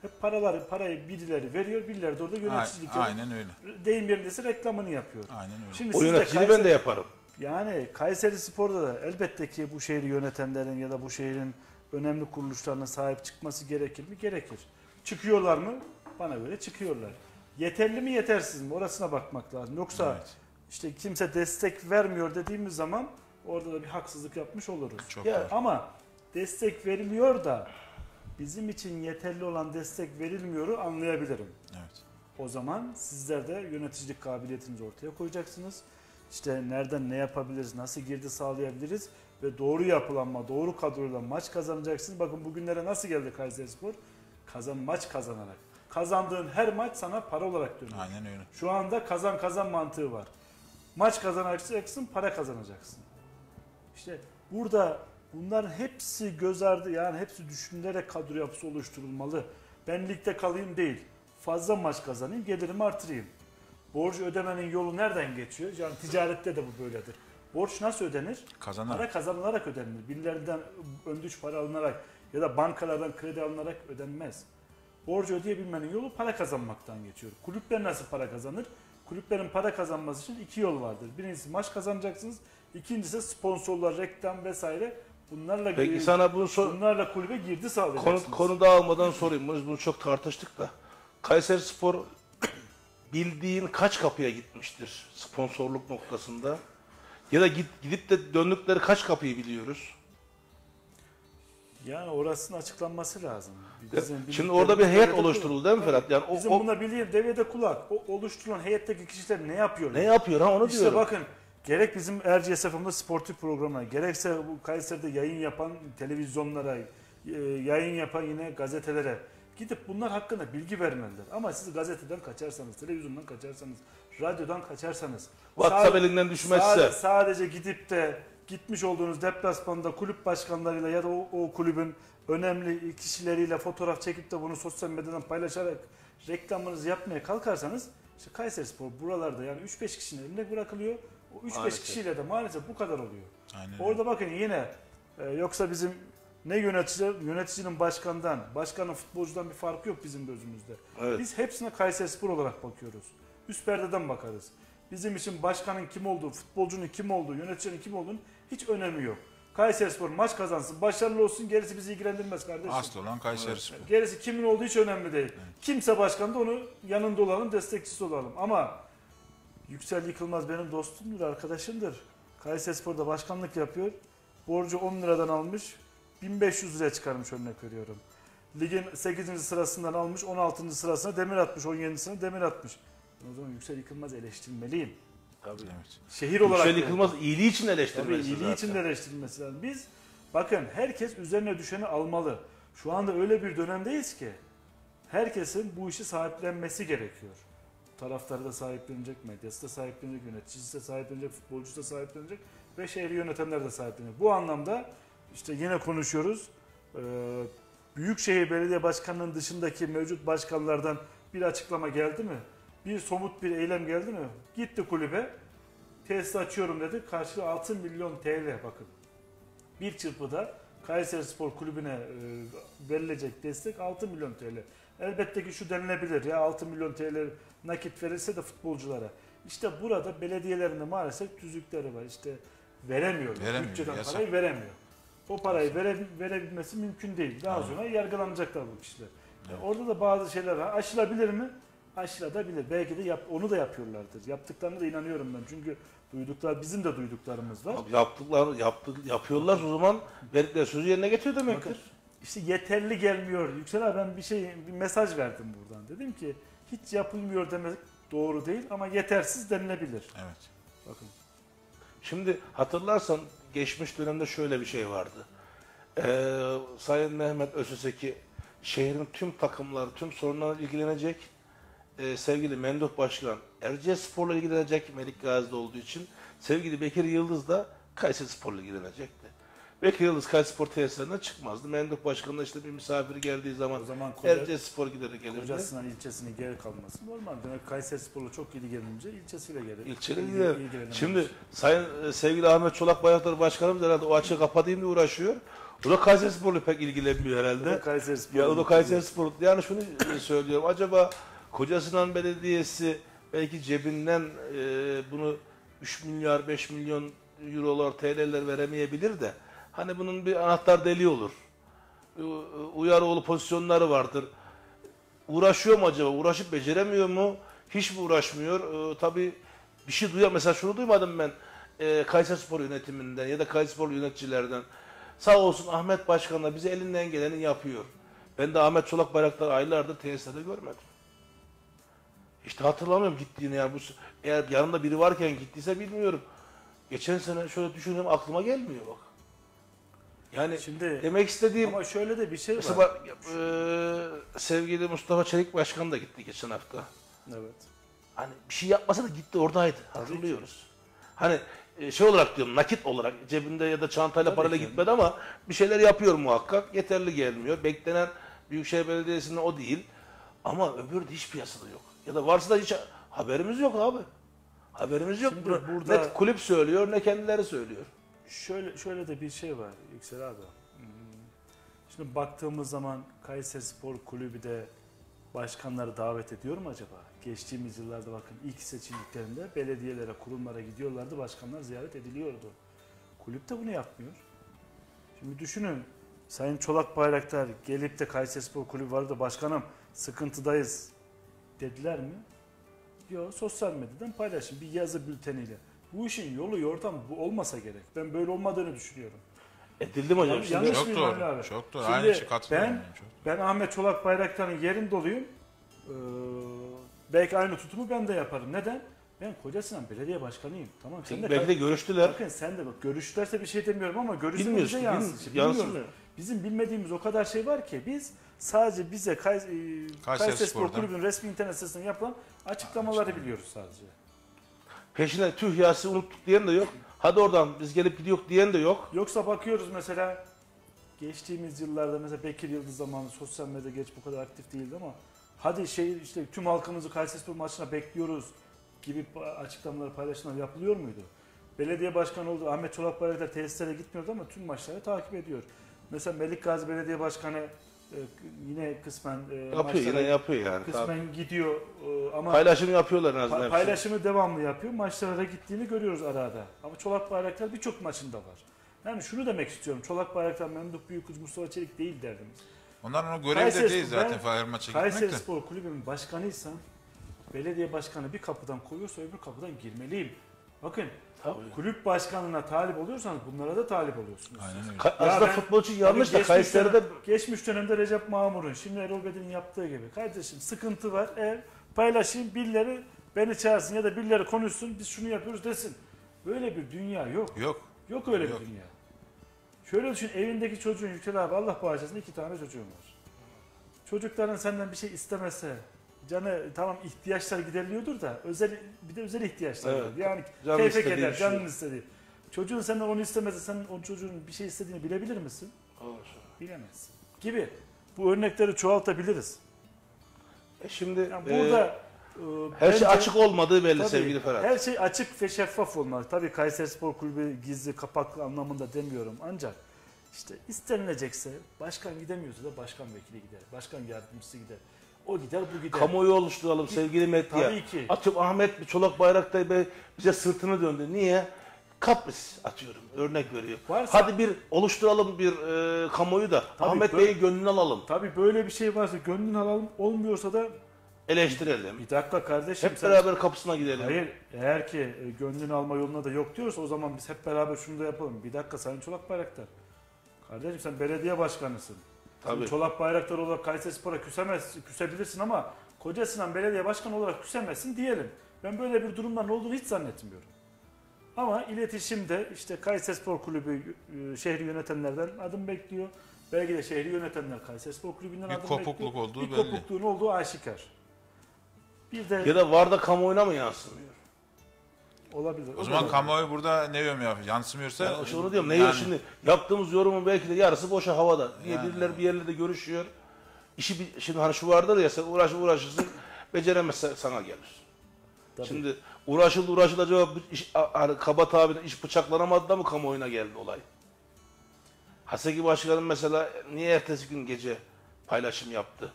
Hep paraları, parayı birileri veriyor, birileri de orada yöneticilik yapıyor. Aynen öyle. Deyim yerindeyse reklamını yapıyor. Aynen öyle. Şimdi o yöneticiliği ben de yaparım. Yani Kayserispor'da da elbette ki bu şehri yönetenlerin ya da bu şehrin önemli kuruluşlarına sahip çıkması gerekir mi? Gerekir. Çıkıyorlar mı? Bana göre çıkıyorlar. Yeterli mi, yetersiz mi? Orasına bakmak lazım. Yoksa evet. işte kimse destek vermiyor dediğimiz zaman orada da bir haksızlık yapmış oluruz. Ya, ama destek veriliyor da bizim için yeterli olan destek verilmiyoru anlayabilirim. Evet. O zaman sizler de yöneticilik kabiliyetinizi ortaya koyacaksınız. İşte nereden ne yapabiliriz, nasıl girdi sağlayabiliriz ve doğru yapılanma, doğru kadroyla maç kazanacaksınız. Bakın bugünlere nasıl geldi Kayserispor? Kazan maç kazanarak. Kazandığın her maç sana para olarak dönüyor. Aynen öyle. Şu anda kazan kazan mantığı var. Maç kazanacaksın, para kazanacaksın. İşte burada bunların hepsi göz ardı, yani hepsi düşünülerek kadro yapısı oluşturulmalı. Ben ligde kalayım değil, fazla maç kazanayım, gelirimi artırayım. Borç ödemenin yolu nereden geçiyor? Yani ticarette de bu böyledir. Borç nasıl ödenir? Kazanarak. Para kazanılarak ödenir. Birilerinden öndüş para alınarak ya da bankalardan kredi alınarak ödenmez. Borcu ödeyebilmenin yolu para kazanmaktan geçiyor. Kulüpler nasıl para kazanır? Kulüplerin para kazanması için iki yol vardır. Birincisi maç kazanacaksınız. İkincisi sponsorlar, reklam vesaire Bunlarla Peki, bir, sana bunu sor... bunlarla kulübe girdi sağlayacaksınız. Konu, konu dağılmadan sorayım. Bunu, bunu çok tartıştık da. Kayserispor bildiğin kaç kapıya gitmiştir sponsorluk noktasında? Ya da git, gidip de döndükleri kaç kapıyı biliyoruz? Yani orasının açıklanması lazım. Bizim, bizim Şimdi orada bir heyet oluşturuldu değil mi Ferhat? Yani o, bizim o... buna bilir devede kulak. O oluşturulan heyetteki kişiler ne yapıyor? Ne yapıyor ha onu işte diyorum. İşte bakın. Gerek bizim Erciyes F M'de sportif programına, gerekse bu Kayseri'de yayın yapan televizyonlara, yayın yapan yine gazetelere gidip bunlar hakkında bilgi vermelidir. Ama siz gazeteden kaçarsanız, televizyondan kaçarsanız, radyodan kaçarsanız, WhatsApp elinden düşmezse, sadece, sadece gidip de gitmiş olduğunuz deplasmanda kulüp başkanlarıyla ya da o, o kulübün önemli kişileriyle fotoğraf çekip de bunu sosyal medyadan paylaşarak reklamınızı yapmaya kalkarsanız, işte Kayserispor buralarda yani üç beş kişinin elinde bırakılıyor. O üç beş kişiyle de maalesef bu kadar oluyor. Aynen. Orada bakın yine e, yoksa bizim ne yönetici, yöneticinin başkandan, başkanın futbolcudan bir farkı yok bizim gözümüzde. Evet. Biz hepsine Kayserispor olarak bakıyoruz. Üst perdeden bakarız. Bizim için başkanın kim olduğu, futbolcunun kim olduğu, yöneticinin kim olduğunun hiç önemi yok. Kayserispor maç kazansın, başarılı olsun, gerisi bizi ilgilendirmez kardeşim. Asıl olan Kayserispor. Evet. Gerisi kimin olduğu hiç önemli değil. Evet. Kimse başkan da onu yanında olalım, destekçisi olalım ama... Yüksel Yıkılmaz benim dostumdur, arkadaşımdır. Kayserispor'da başkanlık yapıyor. Borcu on liradan almış, bin beş yüz liraya çıkarmış örnek veriyorum. Ligin sekizinci sırasından almış, on altıncı sırasına demir atmış, on yedincisine demir atmış. O zaman Yüksel Yıkılmaz eleştirmeliyim. Tabii. Evet. Şehir Yüksel olarak Yıkılmaz yani. iyiliği için eleştirmesi Tabii, iyiliği için de eleştirmesi lazım. Biz bakın herkes üzerine düşeni almalı. Şu anda öyle bir dönemdeyiz ki herkesin bu işi sahiplenmesi gerekiyor. Taraftarı da sahiplenecek, medyası da sahiplenecek, yöneticisi de sahiplenecek, futbolcusu da sahiplenecek ve şehri yönetenler de sahiplenecek. Bu anlamda işte yine konuşuyoruz. Ee, Büyükşehir Belediye Başkanı'nın dışındaki mevcut başkanlardan bir açıklama geldi mi? Bir somut bir eylem geldi mi? Gitti kulübe, tesis açıyorum dedi. Karşılığı altı milyon T L bakın. Bir çırpıda Kayserispor Kulübü'ne e, verilecek destek altı milyon T L. Elbette ki şu denilebilir ya altı milyon T L nakit verirse de futbolculara. İşte burada belediyelerinde maalesef tüzükleri var. İşte veremiyor. veremiyor Bütçeden yasak. Parayı veremiyor. O parayı vere, verebilmesi mümkün değil. Daha sonra yargılanacaklar bu kişiler. Evet. Yani orada da bazı şeyler var. Aşılabilir mi? Aşılabilir. Belki de yap, onu da yapıyorlardır. Yaptıklarına da inanıyorum ben. Çünkü duyduklar, bizim de duyduklarımız var. Yaptıklar, yaptı, yapıyorlar o zaman verdikleri sözü yerine getiriyor demektir. Bakın. İşte yeterli gelmiyor. Yüksel abi ben bir şey bir mesaj verdim buradan. Dedim ki hiç yapılmıyor demek doğru değil ama yetersiz denilebilir. Evet. Bakın. Şimdi hatırlarsan geçmiş dönemde şöyle bir şey vardı. Ee, Sayın Mehmet Özeseki şehrin tüm takımları, tüm sorunlarla ilgilenecek. Ee, sevgili Memduh Başkan Erciyespor'la ilgilenecek Melik Gazi'de olduğu için. Sevgili Bekir Yıldız da Kayserispor'la ilgilenecekti. Bekir Yıldız Kayserispor tesislerine çıkmazdı. Memduh Başkan'la işte bir misafir geldiği zaman, zaman Erciyesspor gideri gelirdi. Kocasinan ilçesinin geri kalması normal. Demek Kayserispor'la çok ilgilenince ilçesiyle gelir. İlçesiyle gider. Şimdi sayın sevgili Ahmet Çolakbayraktar Başkanımız herhalde o açığı kapatayım diye uğraşıyor. O da Kayserispor'la pek ilgilenmiyor herhalde. O da Kayserispor. Ya o da Kayserispor. Yani şunu söylüyorum. Acaba Kocasinan Belediyesi belki cebinden e, bunu üç milyar, beş milyon eurolar, T L'ler veremeyebilir de hani bunun bir anahtar deliği olur. Uyaroğlu pozisyonları vardır. Uğraşıyor mu acaba? Uğraşıp beceremiyor mu? Hiç mi uğraşmıyor? Ee, tabii bir şey duyuyor. Mesela şunu duymadım ben. Ee, Kayserispor yönetiminden ya da Kayserispor yöneticilerden. Sağ olsun Ahmet Başkan'la bize elinden geleni yapıyor. Ben de Ahmet Çolakbayraktar aylardır tesislerde görmedim. İşte hatırlamıyorum gittiğini. Yani bu, eğer yanında biri varken gittiyse bilmiyorum. Geçen sene şöyle düşünüyorum aklıma gelmiyor bak. Yani şimdi demek istediğim ama şöyle de bir şey var. Mesela, e, sevgili Mustafa Çelik Başkan da gitti geçen hafta. Evet. Hani bir şey yapmasa da gitti oradaydı. Hatırlıyoruz. Hani şey olarak diyorum nakit olarak cebinde ya da çantayla Tabii parayla yani. gitmedi ama bir şeyler yapıyor muhakkak. Yeterli gelmiyor. Beklenen Büyükşehir Belediyesi'nde o değil. Ama öbür de hiç piyasada yok. Ya da varsa da hiç haberimiz yok abi. Haberimiz yok. Burada, burada... Ne kulüp söylüyor ne kendileri söylüyor. Şöyle şöyle de bir şey var Yüksel abi. Şimdi baktığımız zaman Kayserispor Kulübü de başkanları davet ediyor mu acaba? Geçtiğimiz yıllarda bakın ilk seçildiklerinde belediyelere, kurumlara gidiyorlardı. Başkanlar ziyaret ediliyordu. Kulüp de bunu yapmıyor. Şimdi düşünün, Sayın Çolakbayraktar gelip de Kayserispor Kulübü vardı, başkanım sıkıntıdayız dediler mi? Yok, sosyal medyadan paylaşın bir yazı bülteniyle. Bu işin yolu yortam bu olmasa gerek. Ben böyle olmadığını düşünüyorum. Edildim hocam. Yani şimdi çok doğru. Abi. Çok doğru. Şimdi aynı şey katılıyorum. Ben, yani ben Ahmet Çolakbayraktar'ın yerinde olayım. Ee, belki aynı tutumu ben de yaparım. Neden? Ben Kocasinan belediye başkanıyım. Tamam. Sen de belki de görüştüler. Bakın sen de bak görüştülerse bir şey demiyorum ama görüşmemize yansıtır. Yansıtır. Bizim bilmediğimiz o kadar şey var ki biz sadece bize Kays Kayserispor Kulübü'nün resmi internet sitesinde yapılan açıklamaları Aynen. biliyoruz sadece. Peşine tüh yası unuttuk diyen de yok. Hadi oradan biz gelip gidiyor diyen de yok. Yoksa bakıyoruz mesela geçtiğimiz yıllarda mesela Bekir Yıldız zamanı sosyal medya geç bu kadar aktif değildi ama hadi şey işte tüm halkımızı Kayserispor maçına bekliyoruz gibi açıklamaları paylaşımlar yapılıyor muydu? Belediye başkanı oldu. Ahmet Çolakbayraktar tesislere gitmiyordu ama tüm maçları takip ediyor. Mesela Melik Gazi Belediye Başkanı e, yine kısmen e, yapıyor, yine yapıyor yani. Kısmen tabii. gidiyor e, ama paylaşımı yapıyorlar en azından. Pa paylaşımı hepsini. devamlı yapıyor. Maçlara da gittiğini görüyoruz arada. Ama Çolakbayraktar birçok maçında var. Yani şunu demek istiyorum. Çolakbayraktar, Memduh Büyüküz, Mustafa Çelik değil derdimiz. Onların o görevi de değil zaten Fener maça gitmekte. Kayserispor Kulübü'nün başkanıysan belediye başkanı bir kapıdan koyuyorsa öbür kapıdan girmeliyim. Bakın Tabii. kulüp başkanına talip oluyorsanız bunlara da talip oluyorsunuz. Aslında ya futbolcu yanlış da Kayseri'de... Dönem, geçmiş dönemde Recep Mamur'un, şimdi Erol Bedir'in yaptığı gibi. Kardeşim sıkıntı var, eğer paylaşayım birileri beni çağırsın ya da birileri konuşsun biz şunu yapıyoruz desin. Böyle bir dünya yok. Yok. Yok öyle yok. bir dünya. Şöyle düşün, evindeki çocuğun Yüksel abi Allah bağışlasın iki tane çocuğun var. Çocukların senden bir şey istemese... Canı tamam ihtiyaçlar gideriliyordur da özel bir de özel ihtiyaçlar evet, yani keyfek eder, canın istediği. Çocuğun senden onu istemezse sen o çocuğun bir şey istediğini bilebilir misin? Olur. Bilemezsin. Gibi. Bu örnekleri çoğaltabiliriz. E şimdi yani burada e, her bence, şey açık olmadığı belli tabii, sevgili Ferhat. Her şey açık ve şeffaf olmalı. Tabii Kayserispor Kulübü gizli kapaklı anlamında demiyorum ancak işte istenilecekse başkan gidemiyorsa da başkan vekili gider, başkan yardımcısı gider. O gider bu gider. Kamuoyu oluşturalım sevgili medya. Tabii ki. Atıyorum Ahmet Çolakbayraktar Bey bize sırtını döndü. Niye? Kapris atıyorum. Örnek veriyor. Varsa, hadi bir oluşturalım bir e, kamuoyu da Ahmet Bey'i gönlünü alalım. Tabii böyle bir şey varsa gönlünü alalım. Olmuyorsa da eleştirelim. Bir dakika kardeşim. Hep sen, beraber kapısına gidelim. Hayır. Eğer ki e, gönlünü alma yoluna da yok diyorsa o zaman biz hep beraber şunu da yapalım. Bir dakika Sayın Çolakbayraktar. Kardeşim sen belediye başkanısın. Tabii. Çolakbayraktar olarak Kayserispor'a küsebilirsin ama Kocasinan belediye başkanı olarak küsemezsin diyelim. Ben böyle bir durumdan olduğunu hiç zannetmiyorum. Ama iletişimde işte Kayserispor Kulübü şehri yönetenlerden adım bekliyor. Belki de şehri yönetenler Kayserispor Kulübü'nden adım bekliyor. Bir kopukluk olduğu belli. Bir kopukluğun olduğu aşikar. Bir de ya da var da kamuoyuna mı yansımıyor? Olabilir. O, o zaman kamuoyu burada ne yorum yapıyor? Yansımıyorsa... Ya işte onu diyorum. Ne yani. Yor şimdi? Yaptığımız yorumun belki de yarısı boşa havada. Niye yani. Birileri bir yerlerde görüşüyor. İşi bir, şimdi hani şu vardır ya sen uğraş uğraşırsın beceremezsen sana gelir. Tabii. Şimdi uğraşıldı uğraşılacak iş, kaba tabirle iş bıçaklanamadı da mı kamuoyuna geldi olay? Haseki Başkan'ın mesela niye ertesi gün gece paylaşım yaptı?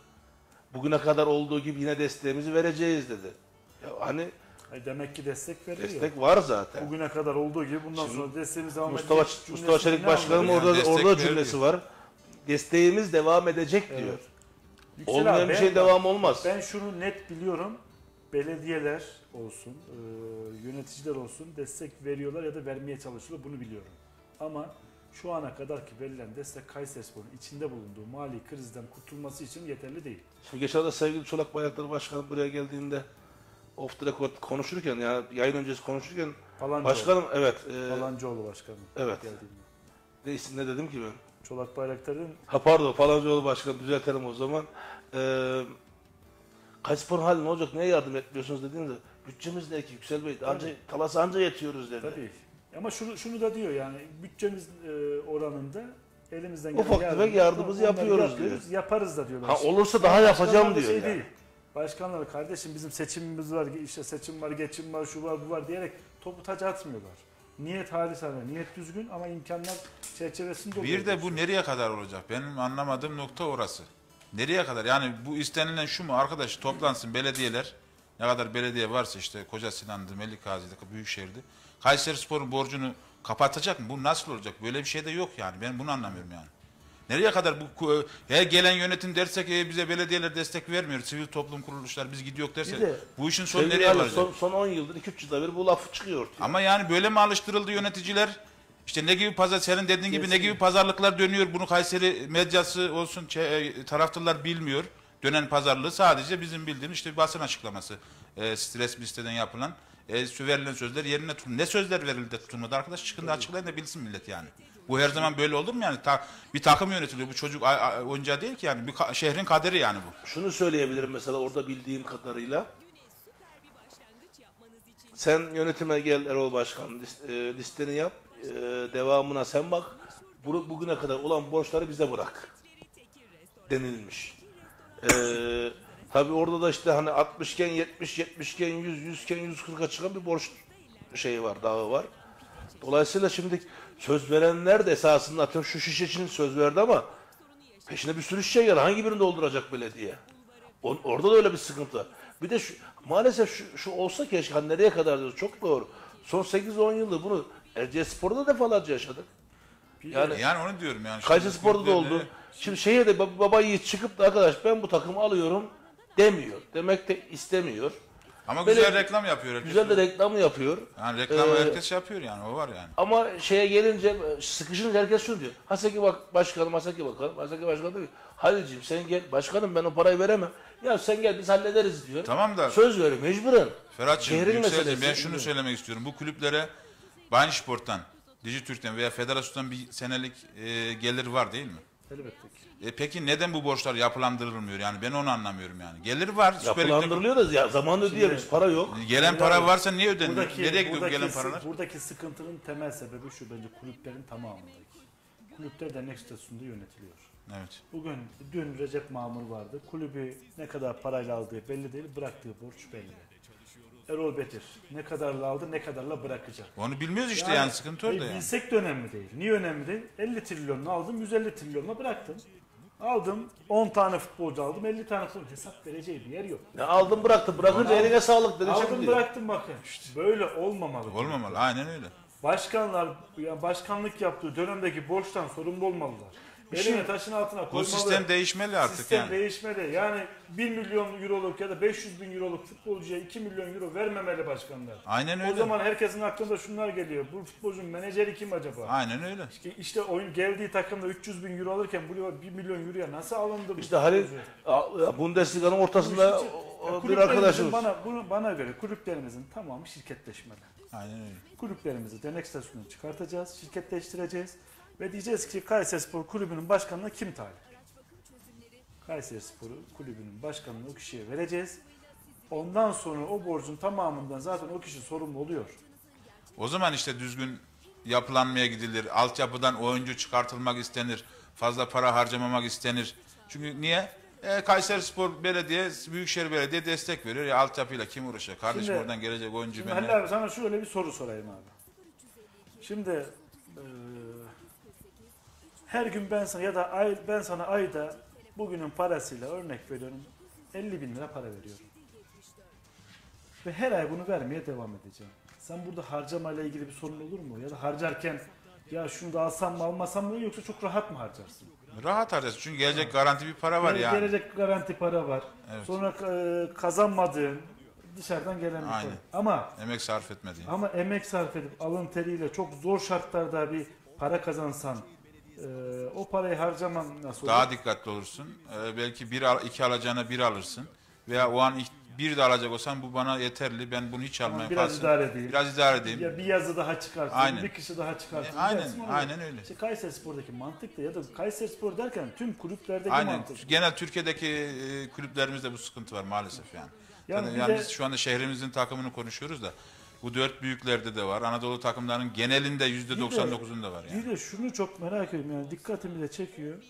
Bugüne kadar olduğu gibi yine desteğimizi vereceğiz dedi. Ya hani... Demek ki destek veriyor. Destek var zaten. Bugüne kadar olduğu gibi bundan Şimdi, sonra desteğimiz devam edecek. Mustafa, Mustafa Çelik Başkan'ın orada, yani orada cümlesi diyor. var. Desteğimiz devam edecek evet. diyor. Yüksel Olmayan abi, bir şey ben, devam olmaz. Ben şunu net biliyorum. Belediyeler olsun, e, yöneticiler olsun destek veriyorlar ya da vermeye çalışıyorlar. Bunu biliyorum. Ama şu ana kadar ki verilen destek Kayserispor'un içinde bulunduğu mali krizden kurtulması için yeterli değil. Şimdi geçen hafta sevgili Çolakbayraktar Başkan buraya geldiğinde off the record konuşurken yani yayın öncesi konuşurken Falancıoğlu. Başkanım evet e, Falancıoğlu başkanım. Evet. Ne isim ne dedim ki ben? Çolakbayraktar'ın Ha pardon Falancıoğlu başkanım düzeltelim o zaman. Eee Kayserispor'un hali ne olacak? Neye yardım etmiyorsunuz dediğimde bütçemiz ne ki Yüksel Bey? Anca talasa anca yetiyoruz dedi. Tabii. Ama şunu şunu da diyor yani bütçemiz e, oranında elimizden gelen ufak tefek yardımımızı yapıyoruz, yapıyoruz diyor. Yaparız da diyorlar. Ha olursa daha yapacağım diyor. Şey yani. Değil. Başkanlar kardeşim bizim seçimimiz var, işte seçim var, geçim var, şu var, bu var diyerek topu taca atmıyorlar. Niyet halisane, niyet düzgün ama imkanlar çerçevesinde oluyor. Bir de bu nereye kadar olacak? Benim anlamadığım nokta orası. Nereye kadar? Yani bu istenilen şu mu? Arkadaş toplansın belediyeler, ne kadar belediye varsa işte Kocasinan'dı, Melikgazi'de, Büyükşehir'de. Kayserispor'un borcunu Kapatacak mı? Bu nasıl olacak? Böyle bir şey de yok yani. Ben bunu anlamıyorum yani. Nereye kadar bu her gelen yönetim dersek e, bize belediyeler destek vermiyor. Sivil toplum kuruluşlar biz gidiyor dersek de, bu işin sonu nereye varacak? Son, son on yıldır iki üç yılda bir bu lafı çıkıyor ortaya. Ama yani böyle mi alıştırıldı yöneticiler? İşte ne gibi pazar, senin dediğin gibi kesinlikle ne gibi pazarlıklar dönüyor? Bunu Kayseri medyası olsun taraftarlar bilmiyor. Dönen pazarlığı sadece bizim bildiğimiz işte basın açıklaması. E, stres listeden yapılan e, verilen sözler yerine tutun. Ne sözler verildi de tutulmadı arkadaş? Çıkın da açıklayın da bilsin millet yani. Bu her zaman böyle olur mu yani? Ta, bir takım yönetiliyor. Bu çocuk oyuncağı değil ki yani. Bir ka şehrin kaderi yani bu. Şunu söyleyebilirim mesela orada bildiğim kadarıyla. Sen yönetime gel Erol Başkan. Listeni yap. Ee, devamına sen bak. Bu, bugüne kadar olan borçları bize bırak. Denilmiş. Ee, tabii orada da işte hani altmışken yetmiş, yetmişken yüz, yüzken yüz kırka çıkan bir borç şeyi var, dağı var. Dolayısıyla şimdi söz verenler de esasında atıyorum şu şiş için söz verdi ama peşine bir sürü şey geldi. Hangi birini dolduracak belediye? O, orada da öyle bir sıkıntı. Bir de şu, maalesef şu, şu olsa keşke hani nereye kadar diyoruz. Çok doğru. Son sekiz on yıldır bunu Erciyespor'da defalarca yaşadık. Yani, yani onu diyorum yani. Kayserispor'da da oldu. Şimdi şeye de baba yiğit çıkıp da arkadaş ben bu takımı alıyorum demiyor. Demek de istemiyor. Ama böyle güzel reklam yapıyor. Güzel de reklam yapıyor. Yani reklam ee, herkes yapıyor yani o var yani. Ama şeye gelince sıkışınca herkes şunu diyor. Haseki bak başkanım, Haseki bakalım. Haseki başkanım diyor. Halil'ciğim sen gel. Başkanım ben o parayı veremem. Ya sen gel biz hallederiz diyor. Tamam da. Söz veriyor mecburen. Ferhat'cığım Yüksel'cim ben şunu söylemek istiyorum. Bu kulüplere Bahnsport'tan, Dijitürk'ten veya Federasyon'dan bir senelik e, gelir var değil mi? Elbette ki. E, peki neden bu borçlar yapılandırılmıyor? Yani ben onu anlamıyorum yani. Gelir var. Yapılandırılıyor da ya, zaman ödeyemiyoruz. Para yok. Gelen yani para varsa niye ödenmiyor? Buradaki, nereye gidiyor gelen paralar? Buradaki sıkıntının temel sebebi şu bence kulüplerin tamamındaki. Kulüpler dernek statüsünde yönetiliyor. Evet. Bugün dün Recep Mamur vardı. Kulübü ne kadar parayla aldığı belli değil. Bıraktığı borç belli. Erol Bedir ne kadarla aldı, ne kadarla bırakacak. Onu bilmiyoruz işte yani, yani sıkıntı orada yani. Bilsek de önemli değil. Niye önemli değil? elli trilyonla aldım, yüz elli trilyonla bıraktım. Aldım, on tane futbolcu aldım, elli tane futbolcu. Hesap vereceği bir yer yok. Ya aldım bıraktım, bırakınca eline aldım, sağlık. Dedi, aldım bıraktım bakın. İşte. Böyle olmamalı. Olmamalı, yani. Aynen öyle. Başkanlar, yani başkanlık yaptığı dönemdeki borçtan sorumlu olmalılar. Elini taşın altına koymalı. Bu sistem değişmeli artık sistem yani. Sistem değişmeli. Yani bir milyon euroluk ya da beş yüz bin euroluk futbolcuya iki milyon euro vermemeli başkanlar. Aynen öyle. O zaman herkesin aklında şunlar geliyor. Bu futbolcunun menajeri kim acaba? Aynen öyle. İşte, işte oyun geldiği takımda üç yüz bin euro alırken bu bir milyon euroya nasıl alındı? İşte Halil Bundesliga'nın ortasında işte, bir arkadaşımız. Bana, bana göre kulüplerimizin tamamı şirketleşmeli. Aynen öyle. Kulüplerimizi dernek statüsünden çıkartacağız, şirketleştireceğiz. Ve diyeceğiz ki Kayserispor kulübünün başkanına kim talip? Kayserispor kulübünün başkanını o kişiye vereceğiz. Ondan sonra o borcun tamamından zaten o kişi sorumlu oluyor. O zaman işte düzgün yapılanmaya gidilir. Altyapıdan oyuncu çıkartılmak istenir. Fazla para harcamamak istenir. Çünkü niye? E, Kayserispor Belediye, Büyükşehir Belediye destek veriyor. Ya altyapıyla kim uğraşacak? Kardeşim şimdi, oradan gelecek oyuncu benimle. Halil abi sana şöyle bir soru sorayım abi. Şimdi... E, her gün ben sana ya da ay, ben sana ayda bugünün parasıyla örnek veriyorum elli bin lira para veriyorum. Ve her ay bunu vermeye devam edeceğim. Sen burada harcamayla ilgili bir sorun olur mu? Ya da harcarken ya şunu da alsam mı almasam mı yoksa çok rahat mı harcarsın? Rahat harcarsın çünkü gelecek evet. Garanti bir para var yani. yani. Gelecek garanti para var. Evet. Sonra e, kazanmadığın dışarıdan gelen bir para. Ama emek sarf etmediğin. Ama emek sarf edip alın teriyle çok zor şartlarda bir para kazansan Ee, o parayı harcaman nasıl olur? Daha dikkatli olursun. Ee, belki bir al, iki alacağına bir alırsın. Veya o an bir de alacak olsan bu bana yeterli. Ben bunu hiç almayayım. Biraz kalsın. idare edeyim. Biraz idare edeyim. Ya bir yazı daha çıkarsın. Aynen. Bir kişi daha çıkarsın. E, aynen. Aynen öyle. İşte Kayserispor'daki mantık da ya da Kayserispor derken tüm kulüplerdeki aynen. mantık. Genel Türkiye'deki kulüplerimizde bu sıkıntı var maalesef yani. Yani, yani de, biz şu anda şehrimizin takımını konuşuyoruz da. Bu dört büyüklerde de var. Anadolu takımlarının genelinde yüzde doksan dokuzunda var yani. Bir de şunu çok merak ediyorum yani dikkatimi de çekiyor.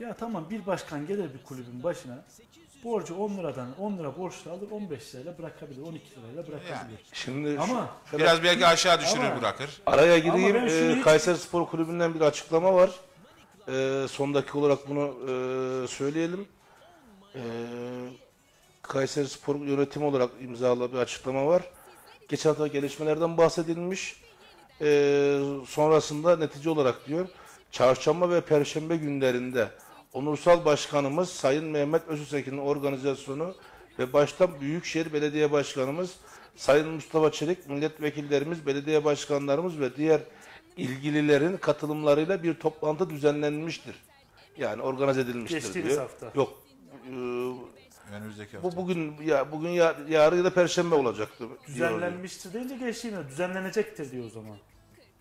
Ya tamam bir başkan gelir bir kulübün başına borcu on liradan on lira borçlu alır on beş lirayla bırakabilir on iki lirayla bırakabilir. Yani. Şimdi ama biraz belki aşağı düşürür ama, bırakır. Araya gireyim. E, Kayserispor Kulübü'nden bir açıklama var. E, son dakika olarak bunu e, söyleyelim. E, Kayserispor yönetimi olarak imzaladığı bir açıklama var. Geçen hafta gelişmelerden bahsedilmiş. e, sonrasında netice olarak diyor, çarşamba ve perşembe günlerinde onursal başkanımız Sayın Mehmet Özüsekin'in organizasyonu ve başta Büyükşehir Belediye Başkanımız Sayın Mustafa Çelik, milletvekillerimiz, belediye başkanlarımız ve diğer ilgililerin katılımlarıyla bir toplantı düzenlenmiştir. Yani organize edilmiştir. Geçtiğimiz diyor. Hafta. Yok. E, Önümüzdeki hafta. Bu bugün ya bugün ya, yarın ya da perşembe olacaktı. Düzenlenmiştir deyince geçtiğimiz, düzenlenecektir diyor o zaman.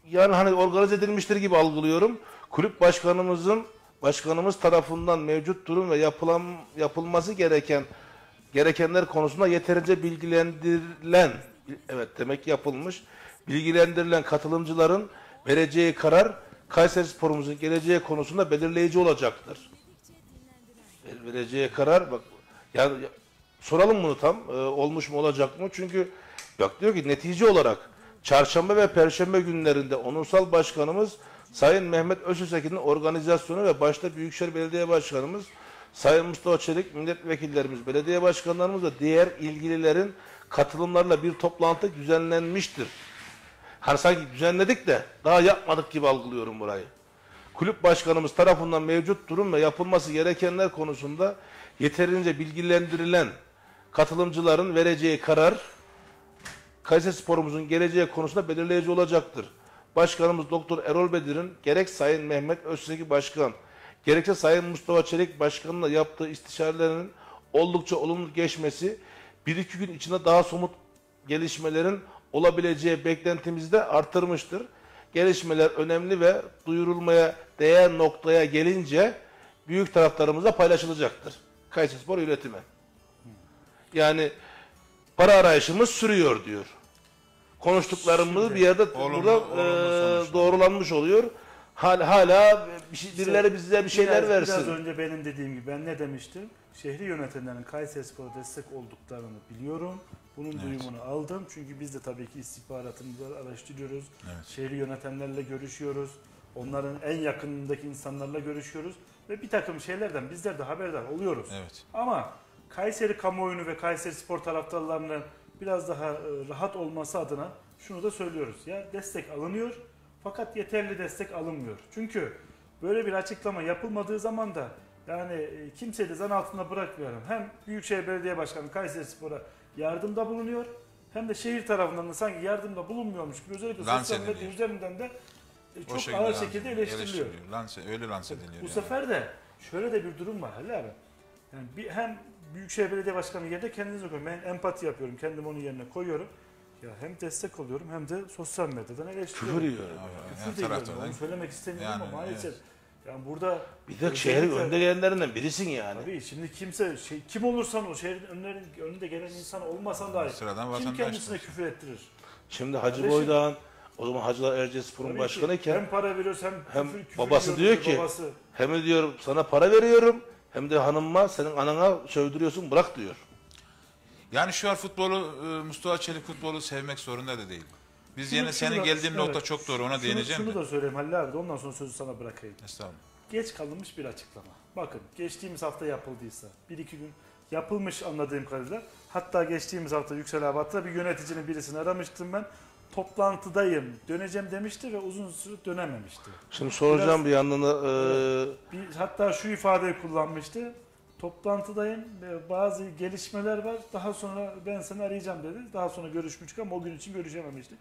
Yani hani organize edilmiştir gibi algılıyorum. Kulüp başkanımızın başkanımız tarafından mevcut durum ve yapılan yapılması gereken gerekenler konusunda yeterince bilgilendirilen, evet demek yapılmış, bilgilendirilen katılımcıların vereceği karar Kayserispor'umuzun geleceği konusunda belirleyici olacaktır. Vereceği karar bak. Yani soralım bunu tam e, olmuş mu olacak mı? Çünkü bak diyor ki netice olarak çarşamba ve perşembe günlerinde onursal başkanımız Sayın Mehmet Özüsekin'in organizasyonu ve başta Büyükşehir Belediye Başkanımız Sayın Mustafa Çelik, milletvekillerimiz, belediye başkanlarımız ve diğer ilgililerin katılımlarıyla bir toplantı düzenlenmiştir. Hani sanki düzenledik de daha yapmadık gibi algılıyorum burayı. Kulüp başkanımız tarafından mevcut durum ve yapılması gerekenler konusunda yeterince bilgilendirilen katılımcıların vereceği karar Kayserispor'umuzun geleceği konusunda belirleyici olacaktır. Başkanımız Doktor Erol Bedir'in gerek Sayın Mehmet Özseki Başkan, gerekse Sayın Mustafa Çelik Başkan'la yaptığı istişarelerin oldukça olumlu geçmesi, bir iki gün içinde daha somut gelişmelerin olabileceği beklentimizi de artırmıştır. Gelişmeler önemli ve duyurulmaya değer noktaya gelince büyük taraftarımızla paylaşılacaktır. Kayserispor yönetimi. Yani para arayışımız sürüyor diyor. Konuştuklarımız şimdi, bir yerde olumlu, burada olumlu e, doğrulanmış oluyor. Hala, hala bir şey, birileri bize bir şeyler biraz, versin. Biraz önce benim dediğim gibi ben ne demiştim? Şehri yönetenlerin Kayserispor'a destek olduklarını biliyorum. Bunun evet. duyumunu aldım. Çünkü biz de tabii ki istihbaratımızı araştırıyoruz. Evet. Şehri yönetenlerle görüşüyoruz. Onların en yakınındaki insanlarla görüşüyoruz. Ve bir takım şeylerden bizler de haberdar oluyoruz. Evet. Ama Kayseri kamuoyunu ve Kayserispor taraftarlarının biraz daha rahat olması adına şunu da söylüyoruz. Ya destek alınıyor fakat yeterli destek alınmıyor. Çünkü böyle bir açıklama yapılmadığı zaman da yani kimseyi de zan altında bırakmıyorum. Hem Büyükşehir Belediye Başkanı Kayserispor'a yardımda bulunuyor hem de şehir tarafından da sanki yardımda bulunmuyormuş gibi özellikle sosyal medya üzerinden de çok ağır şekilde eleştiriliyor. Lanse, öyle lanse ediliyor. Bu yani. Sefer de şöyle de bir durum var Halil abi. Yani bir, hem Büyükşehir Belediye Başkanı yerine kendinize koyun. Ben empati yapıyorum. Kendimi onun yerine koyuyorum. Ya hem destek oluyorum hem de sosyal medyadan eleştiriyorum. Küfür yiyorum. Küfür yani, yani, onu söylemek istemiyorum yani, ama maalesef. Evet. Yani burada bir de şehrin önde gelenlerinden birisin yani. Tabii şimdi kimse şey, kim olursan o şehrin önlerin, önünde gelen insan olmasan dahi kim kendisine küfür ettirir. Şimdi Hacı yani Boydağ'ın o zaman Hacılar Erciyespor'un başkanıyken hem para veriyoruz hem, hem küfür, küfür babası diyor ki babası. Hem diyor sana para veriyorum hem de hanımma senin anana sövdürüyorsun bırak diyor. Yani şu an futbolu Mustafa Çelik futbolu sevmek zorunda da değil. Biz şunu, yine senin geldiğin nokta evet, çok doğru ona şunu, değineceğim. Şunu de. da söyleyeyim Halil abi de ondan sonra sözü sana bırakayım. Estağfurullah. Geç kalınmış bir açıklama. Bakın geçtiğimiz hafta yapıldıysa bir iki gün yapılmış anladığım kadarıyla. Hatta geçtiğimiz hafta Yüksel Abat'ta bir yöneticinin birisini aramıştım ben. Toplantıdayım döneceğim demişti ve uzun süre dönememişti. Şimdi soracağım Biraz, bir yandan da, e... bir, hatta şu ifadeyi kullanmıştı. Toplantıdayım, bazı gelişmeler var, daha sonra ben seni arayacağım dedi. Daha sonra görüşmüştük ama o gün için görüşememiştik.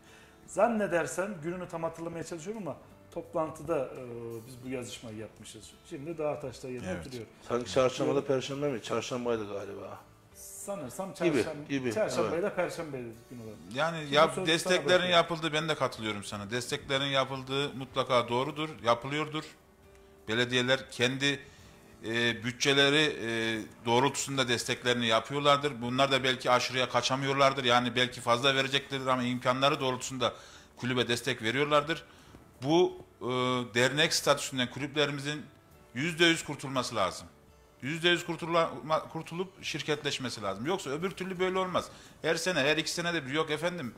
Zannedersem gününü tam hatırlamaya çalışıyorum ama toplantıda e, biz bu yazışmayı yapmışız. Şimdi daha taşta yerine evet. oturuyor. Sanki çarşamba da perşembe mi? Çarşambaydı galiba. Sanırsam çarşambayı çarşamba evet. da perşembe günü olarak. Yani yap, desteklerin yapıldığı, ben de katılıyorum sana. Desteklerin yapıldığı mutlaka doğrudur, yapılıyordur. Belediyeler kendi E, bütçeleri e, doğrultusunda desteklerini yapıyorlardır. Bunlar da belki aşırıya kaçamıyorlardır. Yani belki fazla vereceklerdir ama imkanları doğrultusunda kulübe destek veriyorlardır. Bu e, dernek statüsünden kulüplerimizin yüzde yüz kurtulması lazım. yüzde yüz kurtula, kurtulup şirketleşmesi lazım. Yoksa öbür türlü böyle olmaz. Her sene, her iki senede bir yok efendim.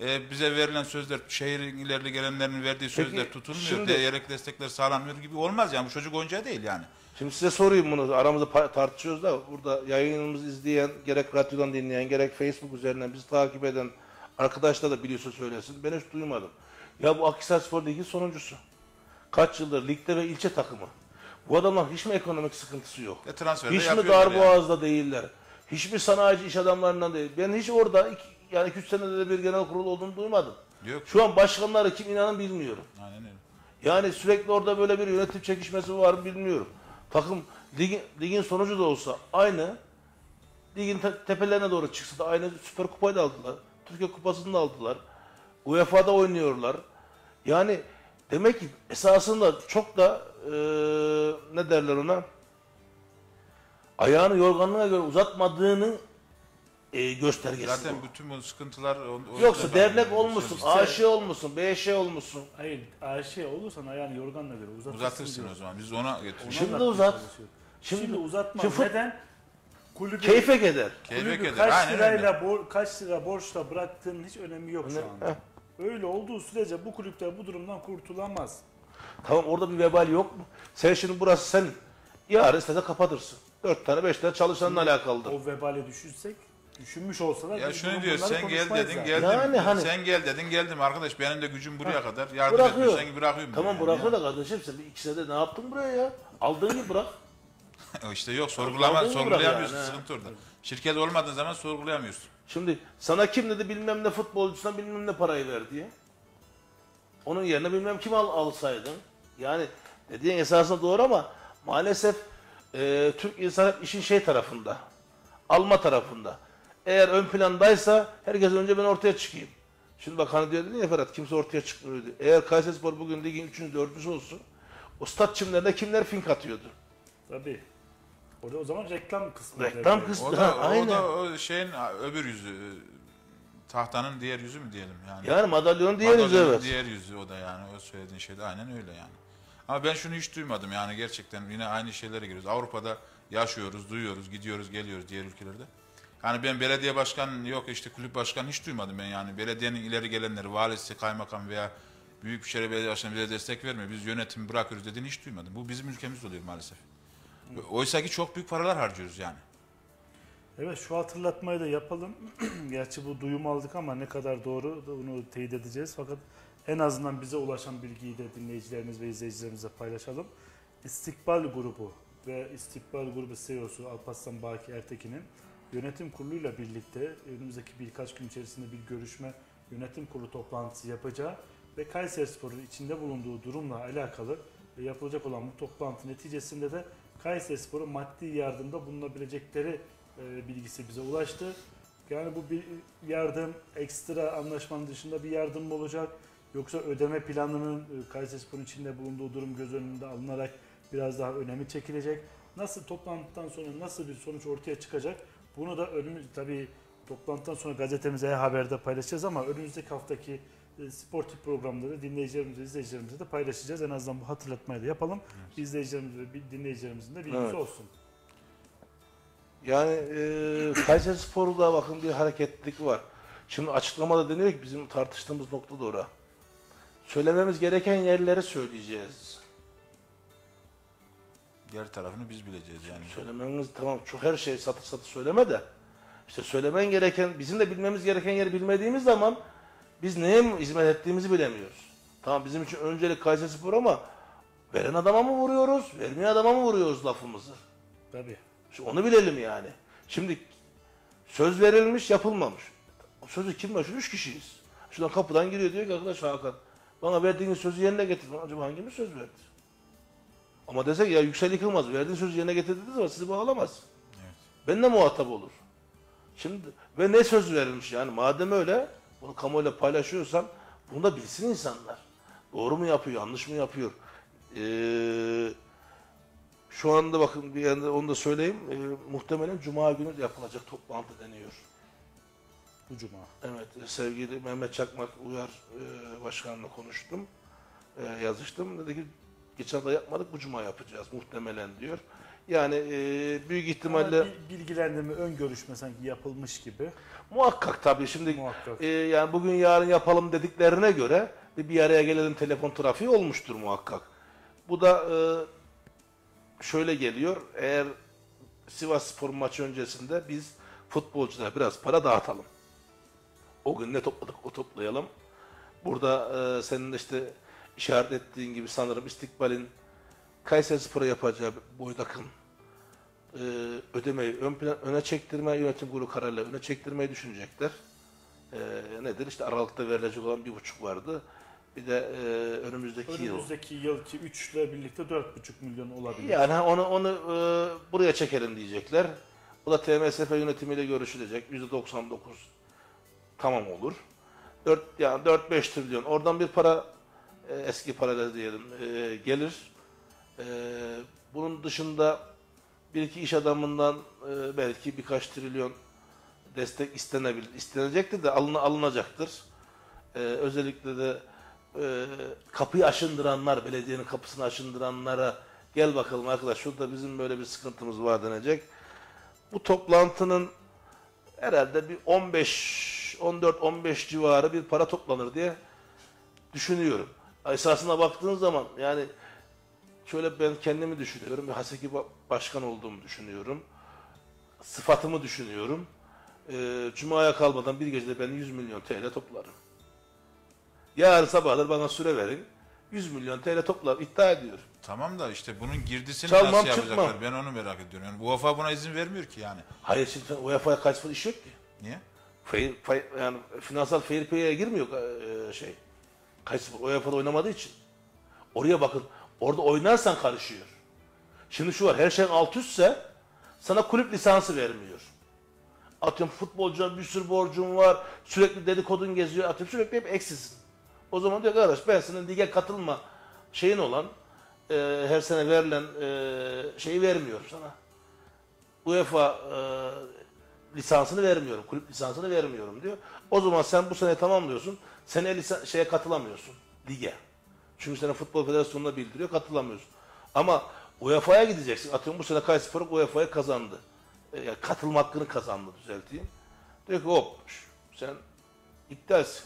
E, bize verilen sözler, şehrin ileri gelenlerinin verdiği sözler Peki, tutulmuyor. Şimdi... Değerek destekler sağlanmıyor gibi olmaz. Yani bu çocuk oyuncağı değil yani. Şimdi size sorayım bunu, aramızda tartışıyoruz da burada yayınımızı izleyen, gerek radyodan dinleyen, gerek Facebook üzerinden bizi takip eden arkadaşlar da biliyorsa söylesin. Ben hiç duymadım. Ya bu Akhisarspor Lig'in sonuncusu. Kaç yıldır ligde ve ilçe takımı. Bu adamlar hiç mi ekonomik sıkıntısı yok? E, hiç mi darboğazda yani değiller? Hiçbir sanayici iş adamlarından değil. Ben hiç orada iki, yani iki üç senede de bir genel kurul olduğunu duymadım. Yok. Şu an başkanları kim inanın bilmiyorum. Aynen öyle. Yani sürekli orada böyle bir yönetim çekişmesi var mı bilmiyorum. Takım ligin, ligin sonucu da olsa aynı ligin tepelerine doğru çıksa da aynı Süper Kupa'yı da aldılar. Türkiye Kupası'nı da aldılar. U E F A'da oynuyorlar. Yani demek ki esasında çok da e, ne derler ona, ayağını yorganlığına göre uzatmadığını e, göstergesi. Zaten bu. bütün bu sıkıntılar... O, o Yoksa dernek olmuşsun, A Ş olmuşsun, B Ş olmuşsun. Hayır, A Ş olursan ayağını yorganla göre uzatırsın. Uzatırsın diyor. O zaman, biz ona getiriyoruz. Şimdi uzat. Şimdi, Şimdi uzatma. Şimdi neden? Kulübü, keyfek eder. Keyfek eder. Kaç, aynen, lirayla, bor, kaç lira borçla bıraktığının hiç önemi yok şu anda. Heh. Öyle olduğu sürece bu kulüpler bu durumdan kurtulamaz. Tamam, orada bir vebal yok mu? Sen şimdi burası senin. Yarın size kapatırsın. Dört tane beş tane çalışanla alakalıdır. O vebale düşünsek, düşünmüş olsalar. Ya şunu diyor, sen gel dedin, geldim. Yani hani, sen gel dedin, geldim arkadaş. Benim de gücüm buraya ha, kadar. Yardım etmiyor, sen bırakıyorum. Tamam yani, bırakıyor da kardeşim sen ikisine de ne yaptın buraya ya? Aldığın gibi bırak. İşte yok, sorgulama, sorgulayamıyorsun yani, sıkıntı orada. Şirket olmadığın zaman sorgulayamıyorsun. Şimdi sana kim dedi bilmem ne futbolcusuna bilmem ne parayı ver diye. Onun yerine bilmem kim al, alsaydın. Yani dediğin esasında doğru ama maalesef e, Türk insanı işin şey tarafında, alma tarafında. Eğer ön plandaysa herkes önce ben ortaya çıkayım. Şimdi bak hani diyor dedi ya Ferhat, kimse ortaya çıkmıyor diyor. Eğer Kayserispor bugün ligin üçüncü dördüncüsü olsun, o stat çimlerine kimler fink atıyordu? Tabii. Orada o zaman reklam kısmı. Reklam kısmı. O da, ha, o, da o şeyin öbür yüzü, tahtanın diğer yüzü mü diyelim yani. Yani madalyonun diğer madalyonun yüzü. Madalyonun diğer yüzü o da yani, o söylediğin şey de aynen öyle yani. Ama ben şunu hiç duymadım yani, gerçekten yine aynı şeylere giriyoruz. Avrupa'da yaşıyoruz, duyuyoruz, gidiyoruz, geliyoruz diğer ülkelerde. Yani ben belediye başkanı yok işte kulüp başkanı hiç duymadım ben yani. Belediyenin ileri gelenleri, valisi, kaymakam veya büyükşehir belediye başkanı bize destek vermiyor. Biz yönetimi bırakıyoruz dediğini hiç duymadım. Bu bizim ülkemiz oluyor maalesef. Oysa ki çok büyük paralar harcıyoruz yani. Evet, şu hatırlatmayı da yapalım. Gerçi bu duyumu aldık ama ne kadar doğru bunu teyit edeceğiz. Fakat en azından bize ulaşan bilgiyi de dinleyicilerimiz ve izleyicilerimize paylaşalım. İstikbal Grubu ve İstikbal Grubu C E O'su Alparslan Baki Ertekin'in yönetim kuruluyla birlikte önümüzdeki birkaç gün içerisinde bir görüşme, yönetim kurulu toplantısı yapacağı ve Kayserispor'un içinde bulunduğu durumla alakalı yapılacak olan bu toplantı neticesinde de Kayserispor'un maddi yardımda bulunabilecekleri e, bilgisi bize ulaştı. Yani bu bir yardım, ekstra anlaşmanın dışında bir yardım mı olacak? Yoksa ödeme planının e, Kayserispor'un içinde bulunduğu durum göz önünde alınarak biraz daha önemi çekilecek. Nasıl, toplantıdan sonra nasıl bir sonuç ortaya çıkacak? Bunu da önümüz, tabii toplantıdan sonra gazetemize haberde paylaşacağız ama önümüzdeki haftaki sportif programları dinleyicilerimize, izleyicilerimize de paylaşacağız. En azından bu hatırlatmayı da yapalım. Evet. İzleyicilerimiz ve dinleyicilerimizin de bilgisi evet olsun. Yani e, Kayserispor'da bakın bir hareketlilik var. Şimdi açıklamada deniyor ki bizim tartıştığımız nokta da orada. Söylememiz gereken yerlere söyleyeceğiz. Diğer tarafını biz bileceğiz yani. Söylememiz tamam, çok her şeyi satır satır söyleme de. İşte söylemen gereken, bizim de bilmemiz gereken yeri bilmediğimiz zaman biz neye hizmet ettiğimizi bilemiyoruz. Tamam, bizim için öncelik Kayserispor ama veren adama mı vuruyoruz, vermeyen adama mı vuruyoruz lafımızı? Tabii. Şimdi onu bilelim yani. Şimdi söz verilmiş, yapılmamış. O sözü kim başlıyor? Üç kişiyiz. Şuradan kapıdan giriyor, diyor ki arkadaş Hakan, bana verdiğin sözü yerine getir. Acaba hangimiz söz verdi? Ama desek ya Yüksel Yıkılmaz, verdiğin sözü yerine getirdiniz ama sizi bağlamaz. Evet. Benimle muhatap olur. Şimdi ve ne söz verilmiş yani, madem öyle bunu kamuoyuyla paylaşıyorsan bunu da bilsin insanlar. Doğru mu yapıyor, yanlış mı yapıyor? Ee, şu anda bakın bir yanda onu da söyleyeyim. Ee, muhtemelen Cuma günü yapılacak toplantı deniyor. Bu Cuma. Evet, sevgili Mehmet Çakmak Uyar e, Başkan'la konuştum. E, yazıştım. Dedi ki geçen hafta yapmadık, bu Cuma yapacağız muhtemelen diyor. Yani e, büyük ihtimalle... Bilgilendirme, ön görüşme sanki yapılmış gibi. Muhakkak tabii. Şimdi muhakkak. E, yani bugün yarın yapalım dediklerine göre bir araya gelelim telefon trafiği olmuştur muhakkak. Bu da e, şöyle geliyor. Eğer Sivasspor maçı öncesinde biz futbolculara biraz para dağıtalım. O gün ne topladık o toplayalım. Burada e, senin işte işaret ettiğin gibi sanırım istikbalin Kayserispor'a yapacağı boydakın e, ödemeyi ön plan, öne çektirme, yönetim kurulu kararıyla öne çektirmeyi düşünecekler. E, nedir? İşte Aralık'ta verilecek olan bir buçuk vardı. Bir de e, önümüzdeki, önümüzdeki yıl. yıl ki üç ile birlikte dört buçuk milyon olabilir. Yani onu, onu e, buraya çekelim diyecekler. O da T M S F yönetimiyle görüşülecek. yüzde doksan dokuz tamam olur. dört, yani dört beş trilyon. Oradan bir para, e, eski parada diyelim, e, gelir. E, bunun dışında bir iki iş adamından e, belki birkaç trilyon destek istenebilir. İstenecektir de alın, alınacaktır. E, özellikle de e, kapıyı aşındıranlar, belediyenin kapısını aşındıranlara gel bakalım arkadaş şurada bizim böyle bir sıkıntımız var denecek. Bu toplantının herhalde bir on beş on dört on beş civarı bir para toplanır diye düşünüyorum. Esasına baktığın zaman yani şöyle ben kendimi düşünüyorum. Bir Haseki Başkan olduğumu düşünüyorum. Sıfatımı düşünüyorum. E, Cuma'ya kalmadan bir gecede ben yüz milyon T L toplarım. Yarın sabahlar bana süre verin. yüz milyon T L toplar iddia ediyorum. Tamam da işte bunun girdisini Çalmam, nasıl yapacaklar? Çıkmam. Ben onu merak ediyorum. Yani UEFA buna izin vermiyor ki yani. Hayır şimdi U E F A'ya kaç iş yok ki. Niye? Fair, fair, yani finansal fair play'e girmiyor e, şey. Kayserispor U E F A'da oynamadığı için. Oraya bakın. Orada oynarsan karışıyor. Şimdi şu var. Her şeyin alt üstse sana kulüp lisansı vermiyor. Atıyorum futbolcudan bir sürü borcun var. Sürekli dedikodun geziyor. Atıyorum sürekli hep eksisin. O zaman diyor kardeş ben senin lige katılma şeyin olan e, her sene verilen e, şeyi vermiyorum sana. UEFA e, lisansını vermiyorum, kulüp lisansını vermiyorum diyor. O zaman sen bu sene tamamlıyorsun, seneye lisan, şeye katılamıyorsun lige. Çünkü senin futbol federasyonuna bildiriyor, katılamıyorsun. Ama U E F A'ya gideceksin. Atıyorum bu sene Kayserispor U E F A'ya kazandı. E, yani katılma hakkını kazandı düzelteyim. Diyor ki hop sen iptalsin.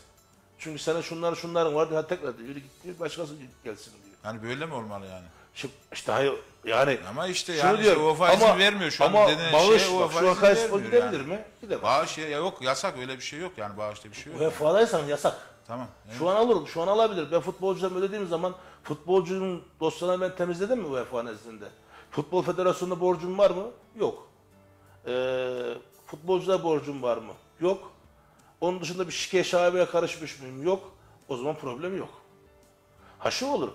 Çünkü sana şunlar şunların var diyor, tekrar diyor, yürü git diyor, başkası gelsin diyor. Yani böyle mi olmalı yani? Şimdi, işte hayır yani. Ama işte yani diyor, UEFA izin vermiyor şu an denen bağış, şey UEFA izin vermiyor yani. Gidebilir mi? Gidemez. Bağış ya yok, yasak öyle bir şey yok yani bağışta bir şey yok. U E F A'daysan yasak. Tamam. Evet. Şu an alır, şu an alabilir. Ben futbolcudan ödediğim zaman futbolcunun dosyalarını ben temizledim mi U E F A nezdinde? Futbol federasyonuna borcum var mı? Yok. Ee, futbolcuda borcum var mı? Yok. Onun dışında bir şike şaibeye karışmış mıyım? Yok. O zaman problem yok. Ha şu olur.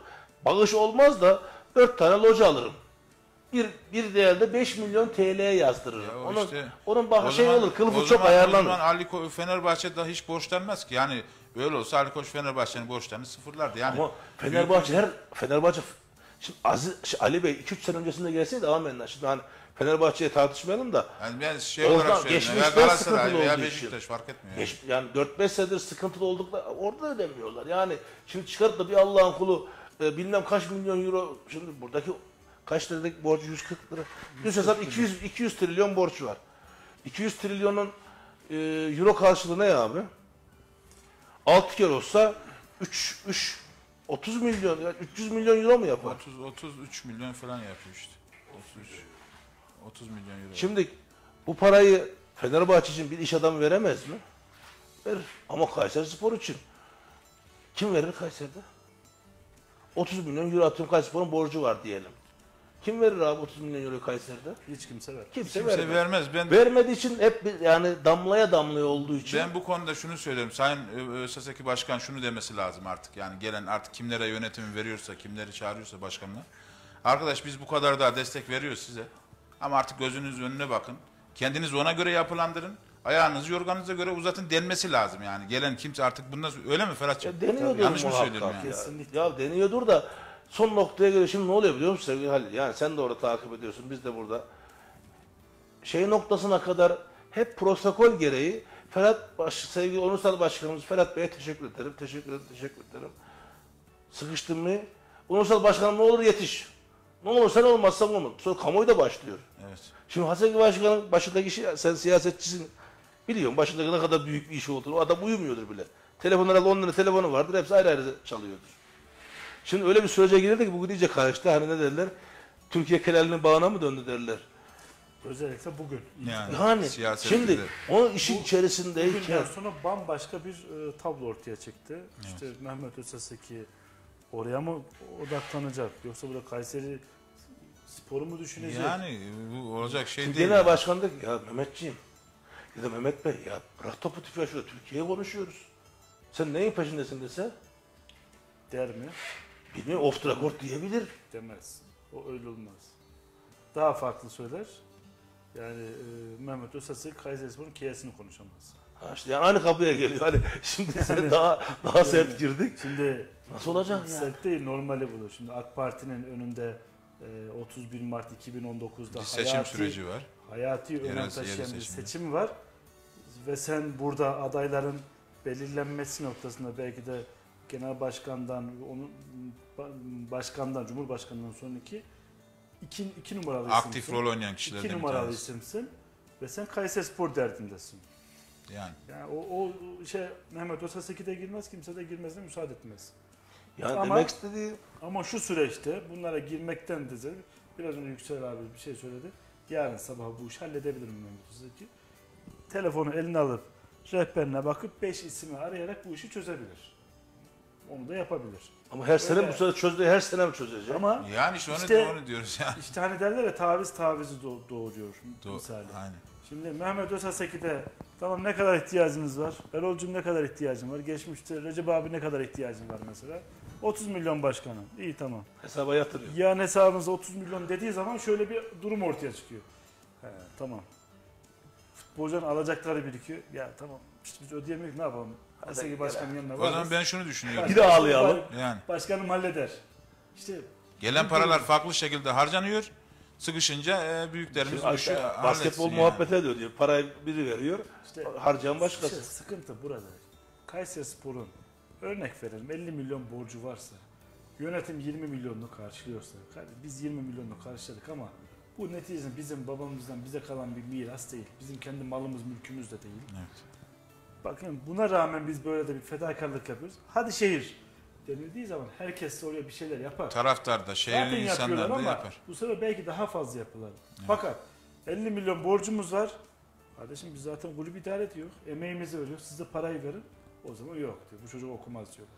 Bağış olmaz da dört tane loca alırım. Bir, bir değerde beş milyon T L'ye yazdırırım. Ya onun işte, onun bahşi şey olur. Kılıfı çok ayarlanır. O zaman Ali Koç Fenerbahçe'de hiç borçlanmaz ki. Yani öyle olsa Ali Koç Fenerbahçe'nin borçlarını sıfırlardı. Yani ama Fenerbahçe her Fenerbahçe şimdi Aziz, Ali Bey iki üç sene öncesinde gelseydi amenna. Şimdi hani Fenerbahçe'ye tartışmayalım da. Yani ben şey olarak söylüyorum. Ya Galatasaray veya Beşiktaş fark etmiyor. Geç, yani dört beş senedir sıkıntılı oldukları orada ödemiyorlar. Yani şimdi çıkarıp da bir Allah'ın kulu e, bilmem kaç milyon euro. Şimdi buradaki kaç liralık borcu yüz kırk lira. Düz hesap iki yüz, iki yüz trilyon borç var. iki yüz trilyonun e, euro karşılığı ne abi? altı kere olsa üç, üç, otuz milyon, yani üç yüz milyon euro mu yapar? otuz, otuz üç milyon falan yapıyor işte. otuz üç. otuz milyon euro. Şimdi bu parayı Fenerbahçe için bir iş adamı veremez mi? Verir. Ama Kayserispor için kim verir Kayseri'de? otuz milyon euro atıyorum Kayserispor'un borcu var diyelim. Kim verir abi otuz milyon euro Kayseri'de? Hiç kimse vermez. Kimse, kimse vermez. vermez. Ben vermediği için hep bir, yani damlaya damlaya olduğu için. Ben bu konuda şunu söylüyorum. Sayın Sasaki Başkan şunu demesi lazım artık. Yani gelen artık kimlere yönetimi veriyorsa, kimleri çağırıyorsa başkanlar. Arkadaş biz bu kadar daha destek veriyoruz size. Ama artık gözünüzün önüne bakın. Kendinizi ona göre yapılandırın. Ayağınızı yorganınıza göre uzatın denmesi lazım yani. Gelen kimse artık bundan öyle mi Ferhat'cığım? Ya deniyordur yanlış mı söylüyorum yani? Kesinlikle. Ya deniyordur da son noktaya göre şimdi ne oluyor biliyor musun sevgili Halil? Yani sen de orada takip ediyorsun. Biz de burada şey noktasına kadar hep protokol gereği Ferhat Baş, sevgili Onursal Başkanımız Ferhat Bey'e teşekkür ederim. Teşekkür ederim. Teşekkür ederim. Sıkıştın mı? Onursal Başkanım ne olur yetiş. Ne olur sen olmazsan olmaz. Sonra kamuoyu da başlıyor. Evet. Şimdi Haseki Başkan'ın başındaki şey, sen siyasetçisin biliyorum başındaki ne kadar büyük bir iş olduğunu. O adam uyumuyordur bile. Telefonlara on tane telefonu vardır. Hepsi ayrı ayrı çalıyordur. Şimdi öyle bir sürece girdi ki bugün iyice karıştı. Hani ne derler? Türkiye kelalinin bağına mı döndü derler. Özellikle bugün. Yani, yani şimdi onun işin bu, içerisindeyken. Bugünden sonra bambaşka bir e, tablo ortaya çıktı. Evet. İşte Mehmet Özeseki oraya mı odaklanacak? Yoksa burada Kayseri sporu mu düşünecek? Yani bu olacak şey şimdi değil. Genel yani. Başkanlık ya Mehmetciğim ya da Mehmet Bey ya bırak topu tüfeği şurada Türkiye'ye konuşuyoruz. Sen neyin peşindesin dese? Der mi? Bilmiyorum, off the record diyebilir. Demez. O öyle olmaz. Daha farklı söyler. Yani e, Mehmet Özasık Kayserispor'un keyesini konuşamaz. Ha işte yani aynı kapıya geliyor. Hani şimdi yani, daha daha yani, sert girdik. Şimdi nasıl olacak ya? Sert değil, normali bulur. Şimdi AK Parti'nin önde e, otuz bir Mart iki bin on dokuz'da bir seçim hayati, süreci var. Hayati önem taşıyan bir seçim var. Ve sen burada adayların belirlenmesi noktasında belki de genel başkandan, onun başkandan, cumhurbaşkanından sonraki İki, iki numaralı isimsin. Aktif rol oynayan kişilerden bir tanesi. İki numaralı isimsin ve sen Kayserispor derdindesin. Yani. Yani o, o şey Mehmet Özaseki de girmez, kimse de girmesine müsaade etmez. Yani ama, demek istediği... Ama şu süreçte bunlara girmekten de biraz önce Yüksel abi bir şey söyledi. Yarın sabah bu işi halledebilirim Mehmet Özaseki. Telefonu eline alıp rehberine bakıp beş ismi arayarak bu işi çözebilir. Onu da yapabilir. Ama her öyle. Sene bu sene çözdü, her sene mi çözecek? Ama yani işte, işte onu diyoruz yani. İşte hani derler ya taviz tavizi doğuruyor Do misali. Aynen. Şimdi Mehmet Özaseki'de tamam ne kadar ihtiyacınız var? Erol'cum ne kadar ihtiyacın var? Geçmişte Recep abi ne kadar ihtiyacın var mesela? otuz milyon başkanım. İyi tamam. Hesaba yatırıyor. Yani hesabınızda otuz milyon dediği zaman şöyle bir durum ortaya çıkıyor. He, tamam. Futbolcuların alacakları birikiyor. Ya tamam işte biz ödeyemiyoruz, ne yapalım? Aseki başkanın yanına varız. O zaman ben şunu düşünüyorum. Bir de ağlayalım. Yani. Başkanım halleder. İşte gelen paralar farklı şekilde harcanıyor. Sıkışınca e, büyüklerimiz bu işi halletsin. Basketbol muhabbete diyor. Yani. Parayı biri veriyor. İşte, harcayan başkası. Işte, sıkıntı burada. Kayserispor'un örnek verelim elli milyon borcu varsa, yönetim yirmi milyonunu karşılıyorsa, biz yirmi milyonunu karşıladık ama bu neticesinde bizim babamızdan bize kalan bir miras değil. Bizim kendi malımız, mülkümüz de değil. Evet. Bakın buna rağmen biz böyle de bir fedakarlık yapıyoruz. Hadi şehir denildiği zaman herkes oraya bir şeyler yapar. Taraftar da, şehrin insanlar da yapar. Bu sefer belki daha fazla yapılar. Evet. Fakat elli milyon borcumuz var. Kardeşim biz zaten kulüp idare ediyor. Emeğimizi veriyor. Siz de parayı verin. O zaman yok diyor. Bu çocuk okumaz diyorlar.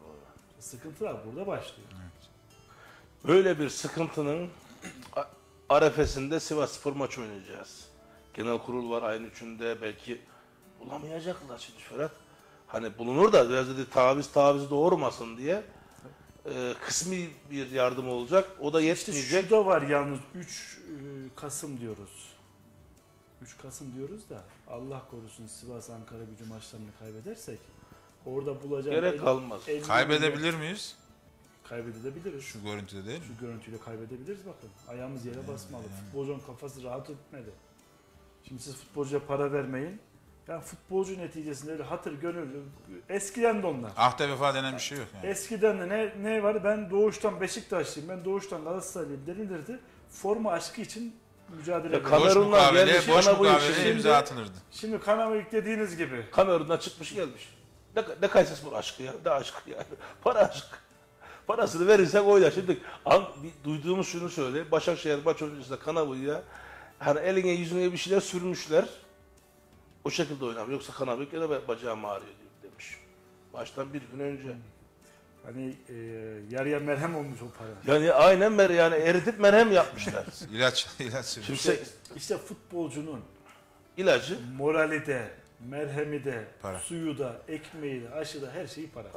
Doğru. Sıkıntılar burada başlıyor. Evet. Böyle bir sıkıntının arefesinde Sivasspor maçı oynayacağız. Genel kurul var aynı üçünde belki bulamayacaklar şimdi Ferhat. Hani bulunur da biraz dedi taviz taviz doğurmasın diye e, kısmi bir yardım olacak. O da yetmeyecek. Şu da var yalnız üç Kasım diyoruz. üç Kasım diyoruz da Allah korusun Sivas Ankaragücü maçlarını kaybedersek orada bulacak gerek kalmaz. Kaybedebilir miyiz? Kaybedebiliriz. Şu görüntüde değil mi? Şu görüntüyle kaybedebiliriz bakın. Ayağımız yere yani, basmalı. Yani. Futbolcunun kafası rahat etmedi. Şimdi siz futbolcuya para vermeyin. Yani futbolcu neticesinde öyle hatır gönül, eskiden de onlar. Ahde vefa denen bir şey yok yani. Eskiden de ne, ne var? Ben doğuştan Beşiktaşlıyım, ben doğuştan Galatasaraylıyım denilirdi. Forma aşkı için mücadele ediyordu. Kamerun'dan gelmiş, boş mukaveleye imza atılırdı. Şimdi Kanavik dediğiniz gibi. Kamerun'dan çıkmış gelmiş. Ne, ne Kayserispor aşkı ya, ne aşkı yani. Para aşkı. Parasını verirsek oyla. Şimdi duyduğumuz şunu söyle, Başakşehir maç öncesinde Kanavik'e hani eline yüzüne bir şeyler sürmüşler. O şekilde oynamıyor. Yoksa kanabik ya da bacağım ağrıyor demiş. Baştan bir gün önce. Hani e, yarıya merhem olmuş o para. Yani aynen mer yani eritip merhem yapmışlar. ilaç, ilaç. Şimdi işte, işte futbolcunun ilacı, morali de, merhemi de, para. Suyu da, ekmeği de, aşı da her şeyi para.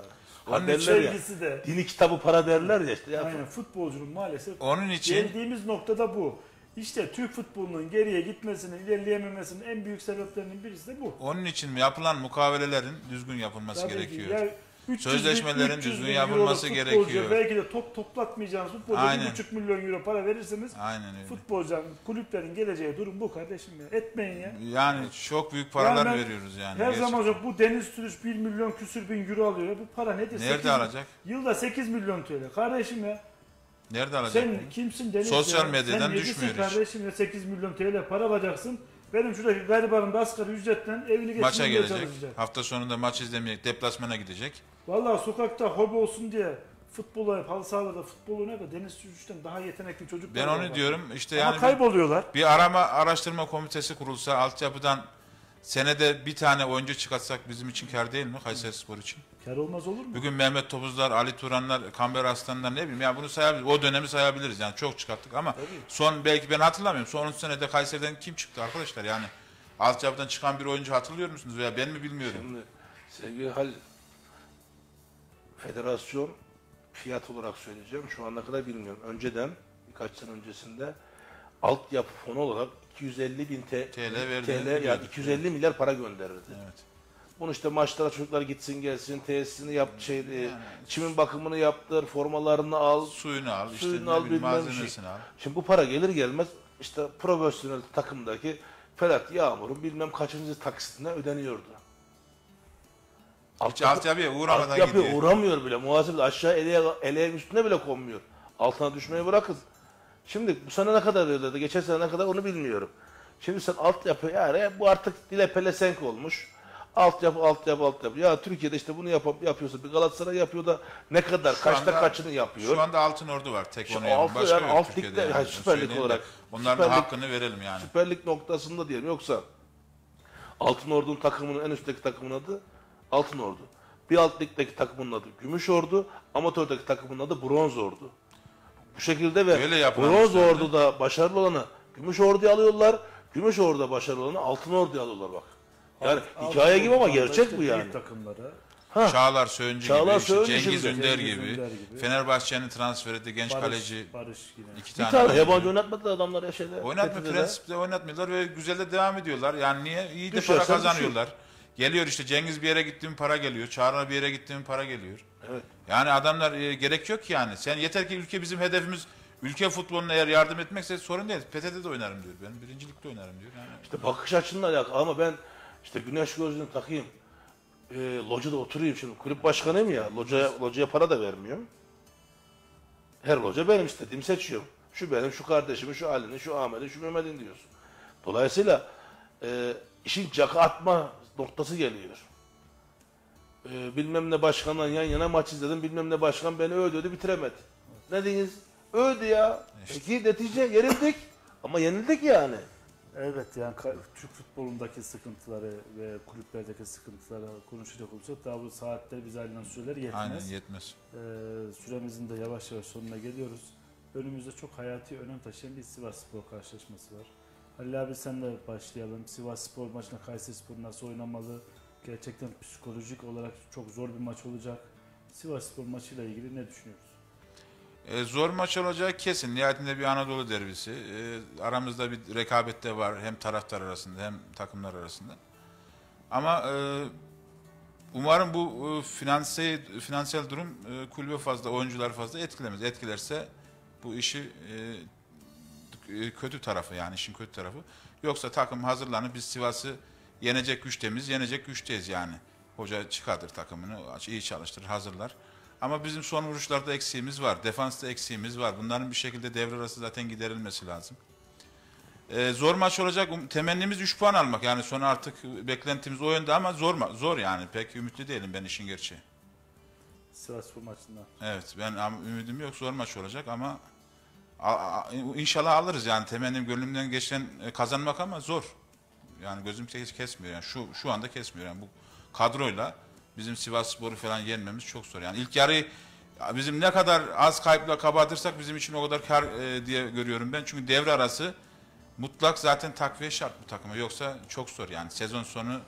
Hani sevgisi de. Dini kitabı para derler ya işte. Ya aynen futbolcunun maalesef. Onun için. Geldiğimiz noktada bu. İşte Türk futbolunun geriye gitmesinin, ilerleyememesinin en büyük sebeplerinin birisi de bu. Onun için yapılan mukavelelerin düzgün yapılması tabii gerekiyor. Ya sözleşmelerin düzgün yapılması gerekiyor. Belki de top toplatmayacağınız futbolcuya bir buçuk milyon euro para verirseniz futbolcuların, kulüplerin geleceği durum bu kardeşim ya. Etmeyin ya. Yani çok büyük paralar yani veriyoruz yani. Her gerçekten. Zaman hocam bu Deniz Sürüç bir milyon küsür bin euro alıyor. Bu para nedir? Nerede sekiz, alacak? Yılda sekiz milyon T L. Kardeşim ya. Nerede alacak? Sen bunu? Kimsin Deniz? Sosyal medyadan düşmüyor kardeşim ya sekiz milyon T L para alacaksın. Benim şuradaki garibanın asgari ücretten evini maça gelecek. Hafta sonunda maç izlemeyecek. Deplasmana gidecek. Vallahi sokakta hobi olsun diye futbolu hep halı sahada da futbol oynuyor da Deniz Sürüç'ten daha yetenekli çocuklar. Ben onu var. diyorum işte Ama yani kayboluyorlar. Bir, bir arama araştırma komitesi kurulsa, altyapıdan senede bir tane oyuncu çıkartsak bizim için kar değil mi? Kayserispor için. Kar olmaz olur mu? Bugün Mehmet Topuzlar, Ali Turanlar, Kamber Aslanlar, ne bileyim ya, bunu sayabiliriz. O dönemi sayabiliriz yani, çok çıkarttık ama tabii. son belki ben hatırlamıyorum. Son on senede Kayseri'den kim çıktı arkadaşlar yani? Altyapıdan çıkan bir oyuncu hatırlıyor musunuz veya ben mi bilmiyorum. Şimdi sevgili Halil, federasyon fiyat olarak söyleyeceğim. Şu ana kadar bilmiyorum. Önceden, birkaç sene öncesinde altyapı fonu olarak iki yüz elli bin T L, T L yani iki yüz elli milyar para gönderirdi. Evet. Bunu işte maçlara çocuklar gitsin gelsin, tesisini yap, şey, yani, çimin bakımını yaptır, formalarını al, suyunu al, suyunu işte, al, bilmem, malzemesini şey. al. Şimdi bu para gelir gelmez işte profesyonel takımdaki Ferhat Yağmur'un bilmem kaçıncı taksitine ödeniyordu. Altyapıya uğramadan gidiyor. Altyapıya uğramıyor bile. Muhasebe aşağı eleğe, eleğe üstüne bile konmuyor. Altına düşmeyi bırakın. Şimdi bu sene ne kadar ödedi, geçen sene ne kadar onu bilmiyorum. Şimdi sen altyapı, yani bu artık dile pelesenk olmuş. Altyapı, altyapı, altyapı. Ya Türkiye'de işte bunu yapıp yapıyorsa bir Galatasaray yapıyor da ne kadar, şu kaçta anda, kaçını yapıyor. Şu anda Altınordu var tek onu yapın. Başka yani, yok Türkiye'de. Yani, yani, Süper Lig olarak. Onların da hakkını verelim yani. Süper Lig noktasında diyelim. Yoksa Altınordu'nun takımının en üstteki takımın adı Altınordu. Bir alt ligdeki takımın adı Gümüşordu. Amatördeki takımın adı Bronzordu. Bu şekilde ve Bronzordu'da başarılı olanı Gümüşordu'ya alıyorlar. Gümüşordu'da başarılı olanı Altınordu'ya alıyorlar bak. Yani alt, hikaye alt, gibi ama gerçek işte bu yani. Takımlara. Ha. Çağlar Söğüncü Çağlar gibi, Söğüncü Cengiz, Cengiz Ünder gibi, gibi. Fenerbahçe'nin transfer ettiği genç Barış, kaleci Barış iki tane. Bir tane yabancı oynatmadılar adamlar ya şeyde. Oynatmıyor, prensipte oynatmıyorlar ve güzel de devam ediyorlar. Yani niye? İyi de düşer, para kazanıyorlar. Düşür. Geliyor işte Cengiz bir yere gittiğim para geliyor. Çağrı'na bir yere gittiğim para geliyor. Evet. Yani adamlar e, gerek yok yani. Sen yeter ki ülke, bizim hedefimiz ülke futboluna eğer yardım etmekse sorun değil. P T T'de de oynarım diyor. Ben birincilikte oynarım diyor. Yani işte bakış açınla alakalı ama ben İşte güneş gözlüğünü takayım, e, locada oturayım şimdi. Kulüp başkanıyım ya, locaya, locaya para da vermiyorum. Her loca benim istediğimi seçiyorum. Şu benim, şu kardeşimi, şu Ali'nin, şu Ahmet'in, şu Mehmet'in diyorsun. Dolayısıyla e, işin caka atma noktası geliyor. E, bilmem ne başkanla yan yana maç izledim, bilmem ne başkan beni övdü, ödü bitiremedi. Ne dediniz? Övdü ya. İşte. Peki netice yenildik ama yenildik yani. Evet yani Türk futbolundaki sıkıntıları ve kulüplerdeki sıkıntıları konuşacak olursak daha bu saatler bize alınan süreler yetmez. Aynen yetmez. Ee, süremizin de yavaş yavaş sonuna geliyoruz. Önümüzde çok hayati önem taşıyan bir Sivasspor karşılaşması var. Halil abi senle başlayalım. Sivasspor maçına Kayserispor nasıl oynamalı? Gerçekten psikolojik olarak çok zor bir maç olacak. Sivasspor maçıyla ilgili ne düşünüyoruz? Zor maç olacağı kesin. Nihayetinde bir Anadolu derbisi. E, aramızda bir rekabet de var. Hem taraftar arasında hem takımlar arasında. Ama e, umarım bu e, finanse, finansal durum e, kulübe fazla, oyuncular fazla etkilemez. Etkilerse bu işi e, kötü tarafı yani işin kötü tarafı. Yoksa takım hazırlanıp biz Sivas'ı yenecek güçteyiz, yenecek güçteyiz yani. Hoca çıkartır takımını, iyi çalıştırır, hazırlar. Ama bizim son vuruşlarda eksiğimiz var. Defansta eksiğimiz var. Bunların bir şekilde devre arası zaten giderilmesi lazım. Ee, zor maç olacak. Temennimiz üç puan almak. Yani sonra artık beklentimiz o yönde ama zor zor yani. Pek ümitli değilim ben işin gerçeği. Sivasspor maçından. Evet. Ben ümidim yok. Zor maç olacak ama inşallah alırız yani. Temennim gönlümden geçen kazanmak ama zor. Yani gözüm kesmiyor. Yani şu, şu anda kesmiyor. Yani bu kadroyla bizim Sivasspor'u falan yenmemiz çok zor. Yani ilk yarıyı bizim ne kadar az kayıpla kapatırsak bizim için o kadar kar e, diye görüyorum ben. Çünkü devre arası mutlak zaten takviye şart bu takıma. Yoksa çok zor yani. Sezon sonu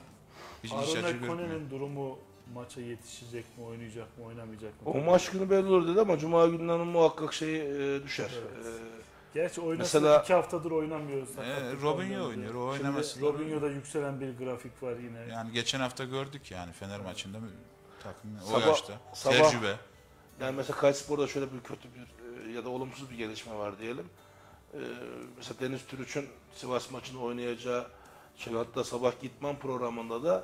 hiç hiç Kone'nin durumu maça yetişecek mi, oynayacak mı, oynamayacak mı? O maç günü belli olur dedi ama cuma günlerinin muhakkak şeyi e, düşer. Evet. E, Gerçi oynasa mesela, iki haftadır oynamıyoruz. E, Robinho oynuyor. O oynaması. Robinho'da yükselen bir grafik var yine. Yani geçen hafta gördük yani Fener maçında takım o sabah, yaşta. Sabah, tecrübe. Yani mesela Kayserispor'da şöyle bir kötü bir ya da olumsuz bir gelişme var diyelim. Ee, mesela Deniz Türüç'ün Sivas maçını oynayacağı şey, hatta sabah idman programında da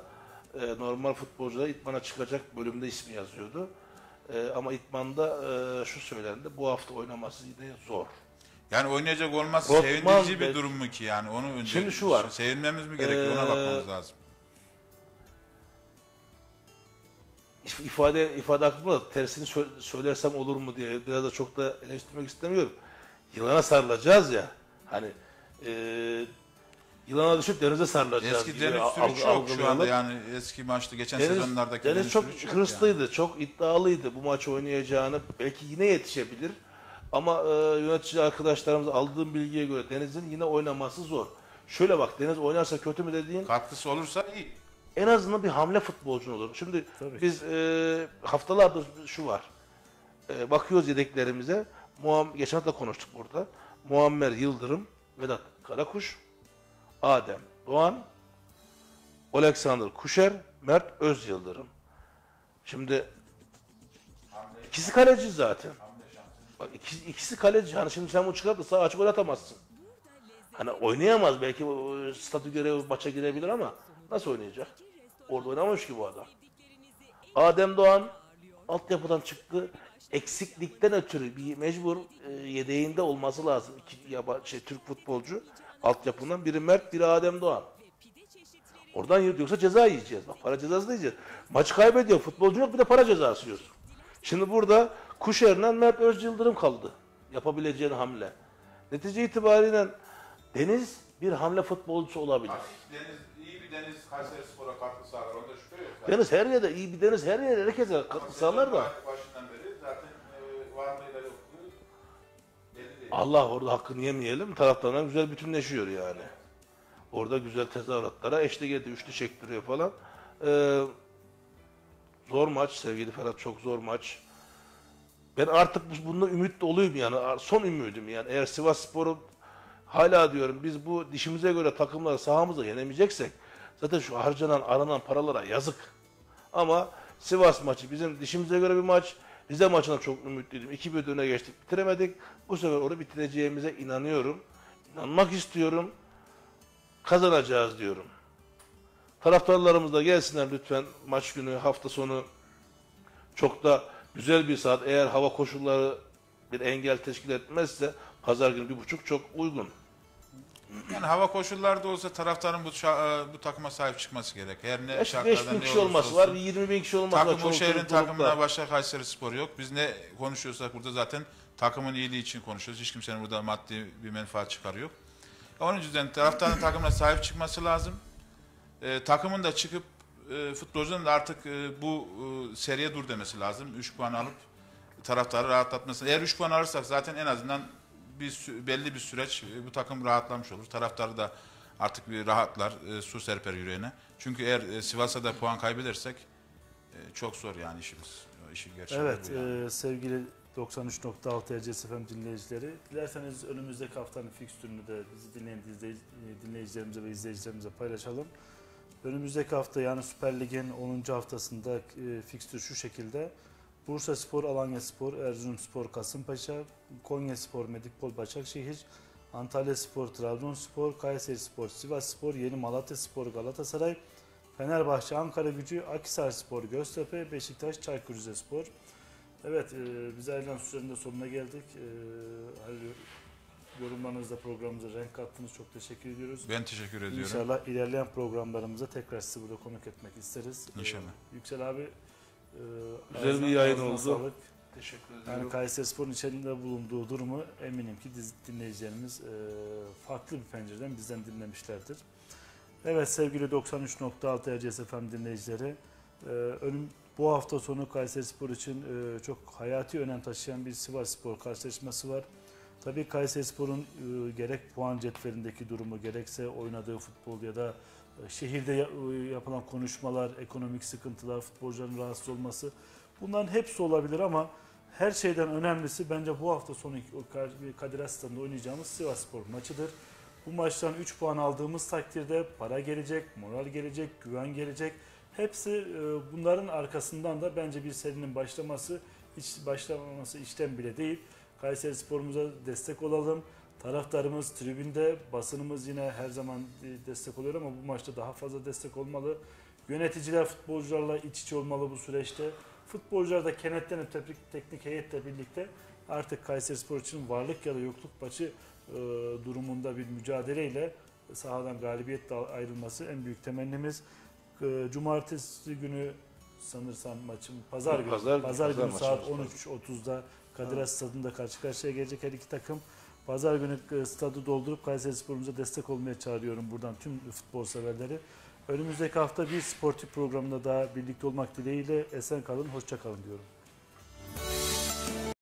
e, normal futbolcular idmana çıkacak bölümde ismi yazıyordu. E, ama idmanda e, şu söylendi. Bu hafta oynaması yine zor. Yani oynayacak olmaz sevindirici bir durum mu ki yani onu önce şimdi şu var. Sevinmemiz mi gerekiyor ee, ona bakmamız lazım. ifade ifade aklımda, tersini söylersem olur mu diye biraz da çok da eleştirmek istemiyorum. Yılana sarılacağız ya. Hani e, yılana düşüp denize sarılacağız. Eski gibi, Deniz Sürüç yok şu anda, yani eski maçta geçen deniz, sezonlardaki Deniz, deniz çok hırslıydı, yani. Çok iddialıydı bu maçı oynayacağını. Belki yine yetişebilir. Ama e, yönetici arkadaşlarımız aldığım bilgiye göre Deniz'in yine oynaması zor. Şöyle bak, Deniz oynarsa kötü mü dediğin... Katkısı olursa iyi. En azından bir hamle futbolcun olur. Şimdi tabii biz e, haftalarda şu var. E, bakıyoruz yedeklerimize. Muam, geçen hafta konuştuk burada. Muammer Yıldırım, Vedat Karakuş, Adem Doğan, Oleksandr Kuşer, Mert Öz Yıldırım. Şimdi ikisi kaleci zaten. Bak, ikisi, ikisi kaleci. Hani şimdi sen bunu çıkartıp sağ açık oynatamazsın. Hani oynayamaz, belki statü görevi maça girebilir ama nasıl oynayacak? Orada oynamamış ki bu adam. Adem Doğan altyapıdan çıktı. Eksiklikten ötürü bir mecbur e, yedeğinde olması lazım. İki yabancı şey, Türk futbolcu altyapından, biri Mert, biri Adem Doğan. Oradan yoksa ceza yiyeceğiz. Bak, para cezası da yiyeceğiz. Maçı kaybediyor futbolcu, yok bir de para cezası yiyorsun. Şimdi burada Kuşer'den Mert Öz Yıldırım kaldı. Yapabileceğin hamle. Netice itibariyle Deniz bir hamle futbolcusu olabilir. Deniz, iyi bir Deniz Kayserispor'a katkı sağlar. Onda şüphe yok. Yani. Deniz her yerde, iyi bir Deniz her yerde herkese katkı sağlar da. Başından beri zaten e, var mıyla yok. Allah orada hakkını yemeyelim. Taraftarlar güzel bütünleşiyor yani. Orada güzel tezahüratlara eşlik ediyor, üçlü çektiriyor falan. Ee, zor maç sevgili Ferhat, çok zor maç. Ben artık bunda ümit doluyum yani. Son ümidim yani. Eğer Sivasspor'u hala diyorum biz bu dişimize göre takımları sahamıza yenemeyeceksek zaten şu harcanan, aranan paralara yazık. Ama Sivas maçı bizim dişimize göre bir maç. Rize maçına çok ümitliydim. iki bir öne geçtik, bitiremedik. Bu sefer onu bitireceğimize inanıyorum. İnanmak istiyorum. Kazanacağız diyorum. Taraftarlarımız da gelsinler lütfen maç günü, hafta sonu. Çok da güzel bir saat. Eğer hava koşulları bir engel teşkil etmezse pazar günü bir buçuk çok uygun. Yani hava koşulları da olsa taraftarın bu, bu takıma sahip çıkması gerek. Her ne şartlarda ne kişi olması olsun, var, yirmi bin kişi olması takım var. Takım bu şehrin takımına başka Kayserispor yok. Biz ne konuşuyorsak burada zaten takımın iyiliği için konuşuyoruz. Hiç kimsenin burada maddi bir menfaat çıkarı yok. Onun yüzden taraftarın takımına sahip çıkması lazım. E, takımın da çıkıp e, futbolcuların da artık e, bu e, seriye dur demesi lazım. üç puan alıp taraftarı rahatlatması. Eğer üç puan alırsak zaten en azından bir, belli bir süreç bu takım rahatlamış olur. Taraftarı da artık bir rahatlar, e, su serper yüreğine. Çünkü eğer e, Sivas'a da puan kaybedersek e, çok zor yani işimiz. İşin gerçeği evet yani. E, sevgili doksan üç nokta altı E C S F M dinleyicileri, dilerseniz önümüzdeki haftanın fikstürünü de bizi dinleyen dinleyicilerimize ve izleyicilerimize paylaşalım. Önümüzdeki hafta yani Süper Lig'in onuncu haftasında e, fikstür şu şekilde: Bursaspor, Alanyaspor, Erzurumspor, Kasımpaşa, Konyaspor, Medipol Başakşehir, Antalyaspor, Trabzonspor, Kayserispor, Sivasspor, Yeni Malatyaspor, Galatasaray, Fenerbahçe, Ankaragücü, Akhisarspor, Göztepe, Beşiktaş, Çaykur Rizespor. Evet, e, biz ayrılan sürenin de sonuna geldik. E, yorumlarınızla programımıza renk kattınız. Çok teşekkür ediyoruz. Ben teşekkür ediyorum. İnşallah ilerleyen programlarımıza tekrar sizi burada konuk etmek isteriz. İnşallah. E, Yüksel abi, Ee, güzel bir yayın oldu. Sağlık. Teşekkür ederim. Yani Kayserispor'un içerisinde bulunduğu durumu eminim ki dinleyicilerimiz e, farklı bir pencereden bizden dinlemişlerdir. Evet sevgili doksan üç nokta altı Erciyes F M dinleyicileri, e, önüm, bu hafta sonu Kayserispor için e, çok hayati önem taşıyan bir Sivasspor karşılaşması var. Tabii Kayserispor'un e, gerek puan cetvelindeki durumu, gerekse oynadığı futbol ya da şehirde yapılan konuşmalar, ekonomik sıkıntılar, futbolcuların rahatsız olması, bunların hepsi olabilir ama her şeyden önemlisi bence bu hafta sonu Kadir Aslan'da oynayacağımız Sivasspor maçıdır. Bu maçtan üç puan aldığımız takdirde para gelecek, moral gelecek, güven gelecek. Hepsi bunların arkasından da bence bir serinin başlaması, hiç başlamaması işten bile değil. Kayserispor'umuza destek olalım. Taraftarımız tribünde, basınımız yine her zaman destek oluyor ama bu maçta daha fazla destek olmalı. Yöneticiler futbolcularla iç içe olmalı bu süreçte. Futbolcular da kenetlenip teknik heyetle birlikte artık Kayserispor için varlık ya da yokluk maçı e, durumunda bir mücadeleyle sahadan galibiyetle ayrılması en büyük temennimiz. E, Cumartesi günü sanırsam maçım pazar günü. Pazar, pazar günü pazar saat on üç otuzda Kadir Has Stadı'nda karşı karşıya gelecek her iki takım. Pazar günü stadı doldurup Kayserispor'umuza destek olmaya çağırıyorum buradan tüm futbol severleri. Önümüzdeki hafta bir sportif programında daha birlikte olmak dileğiyle esen kalın, hoşça kalın diyorum.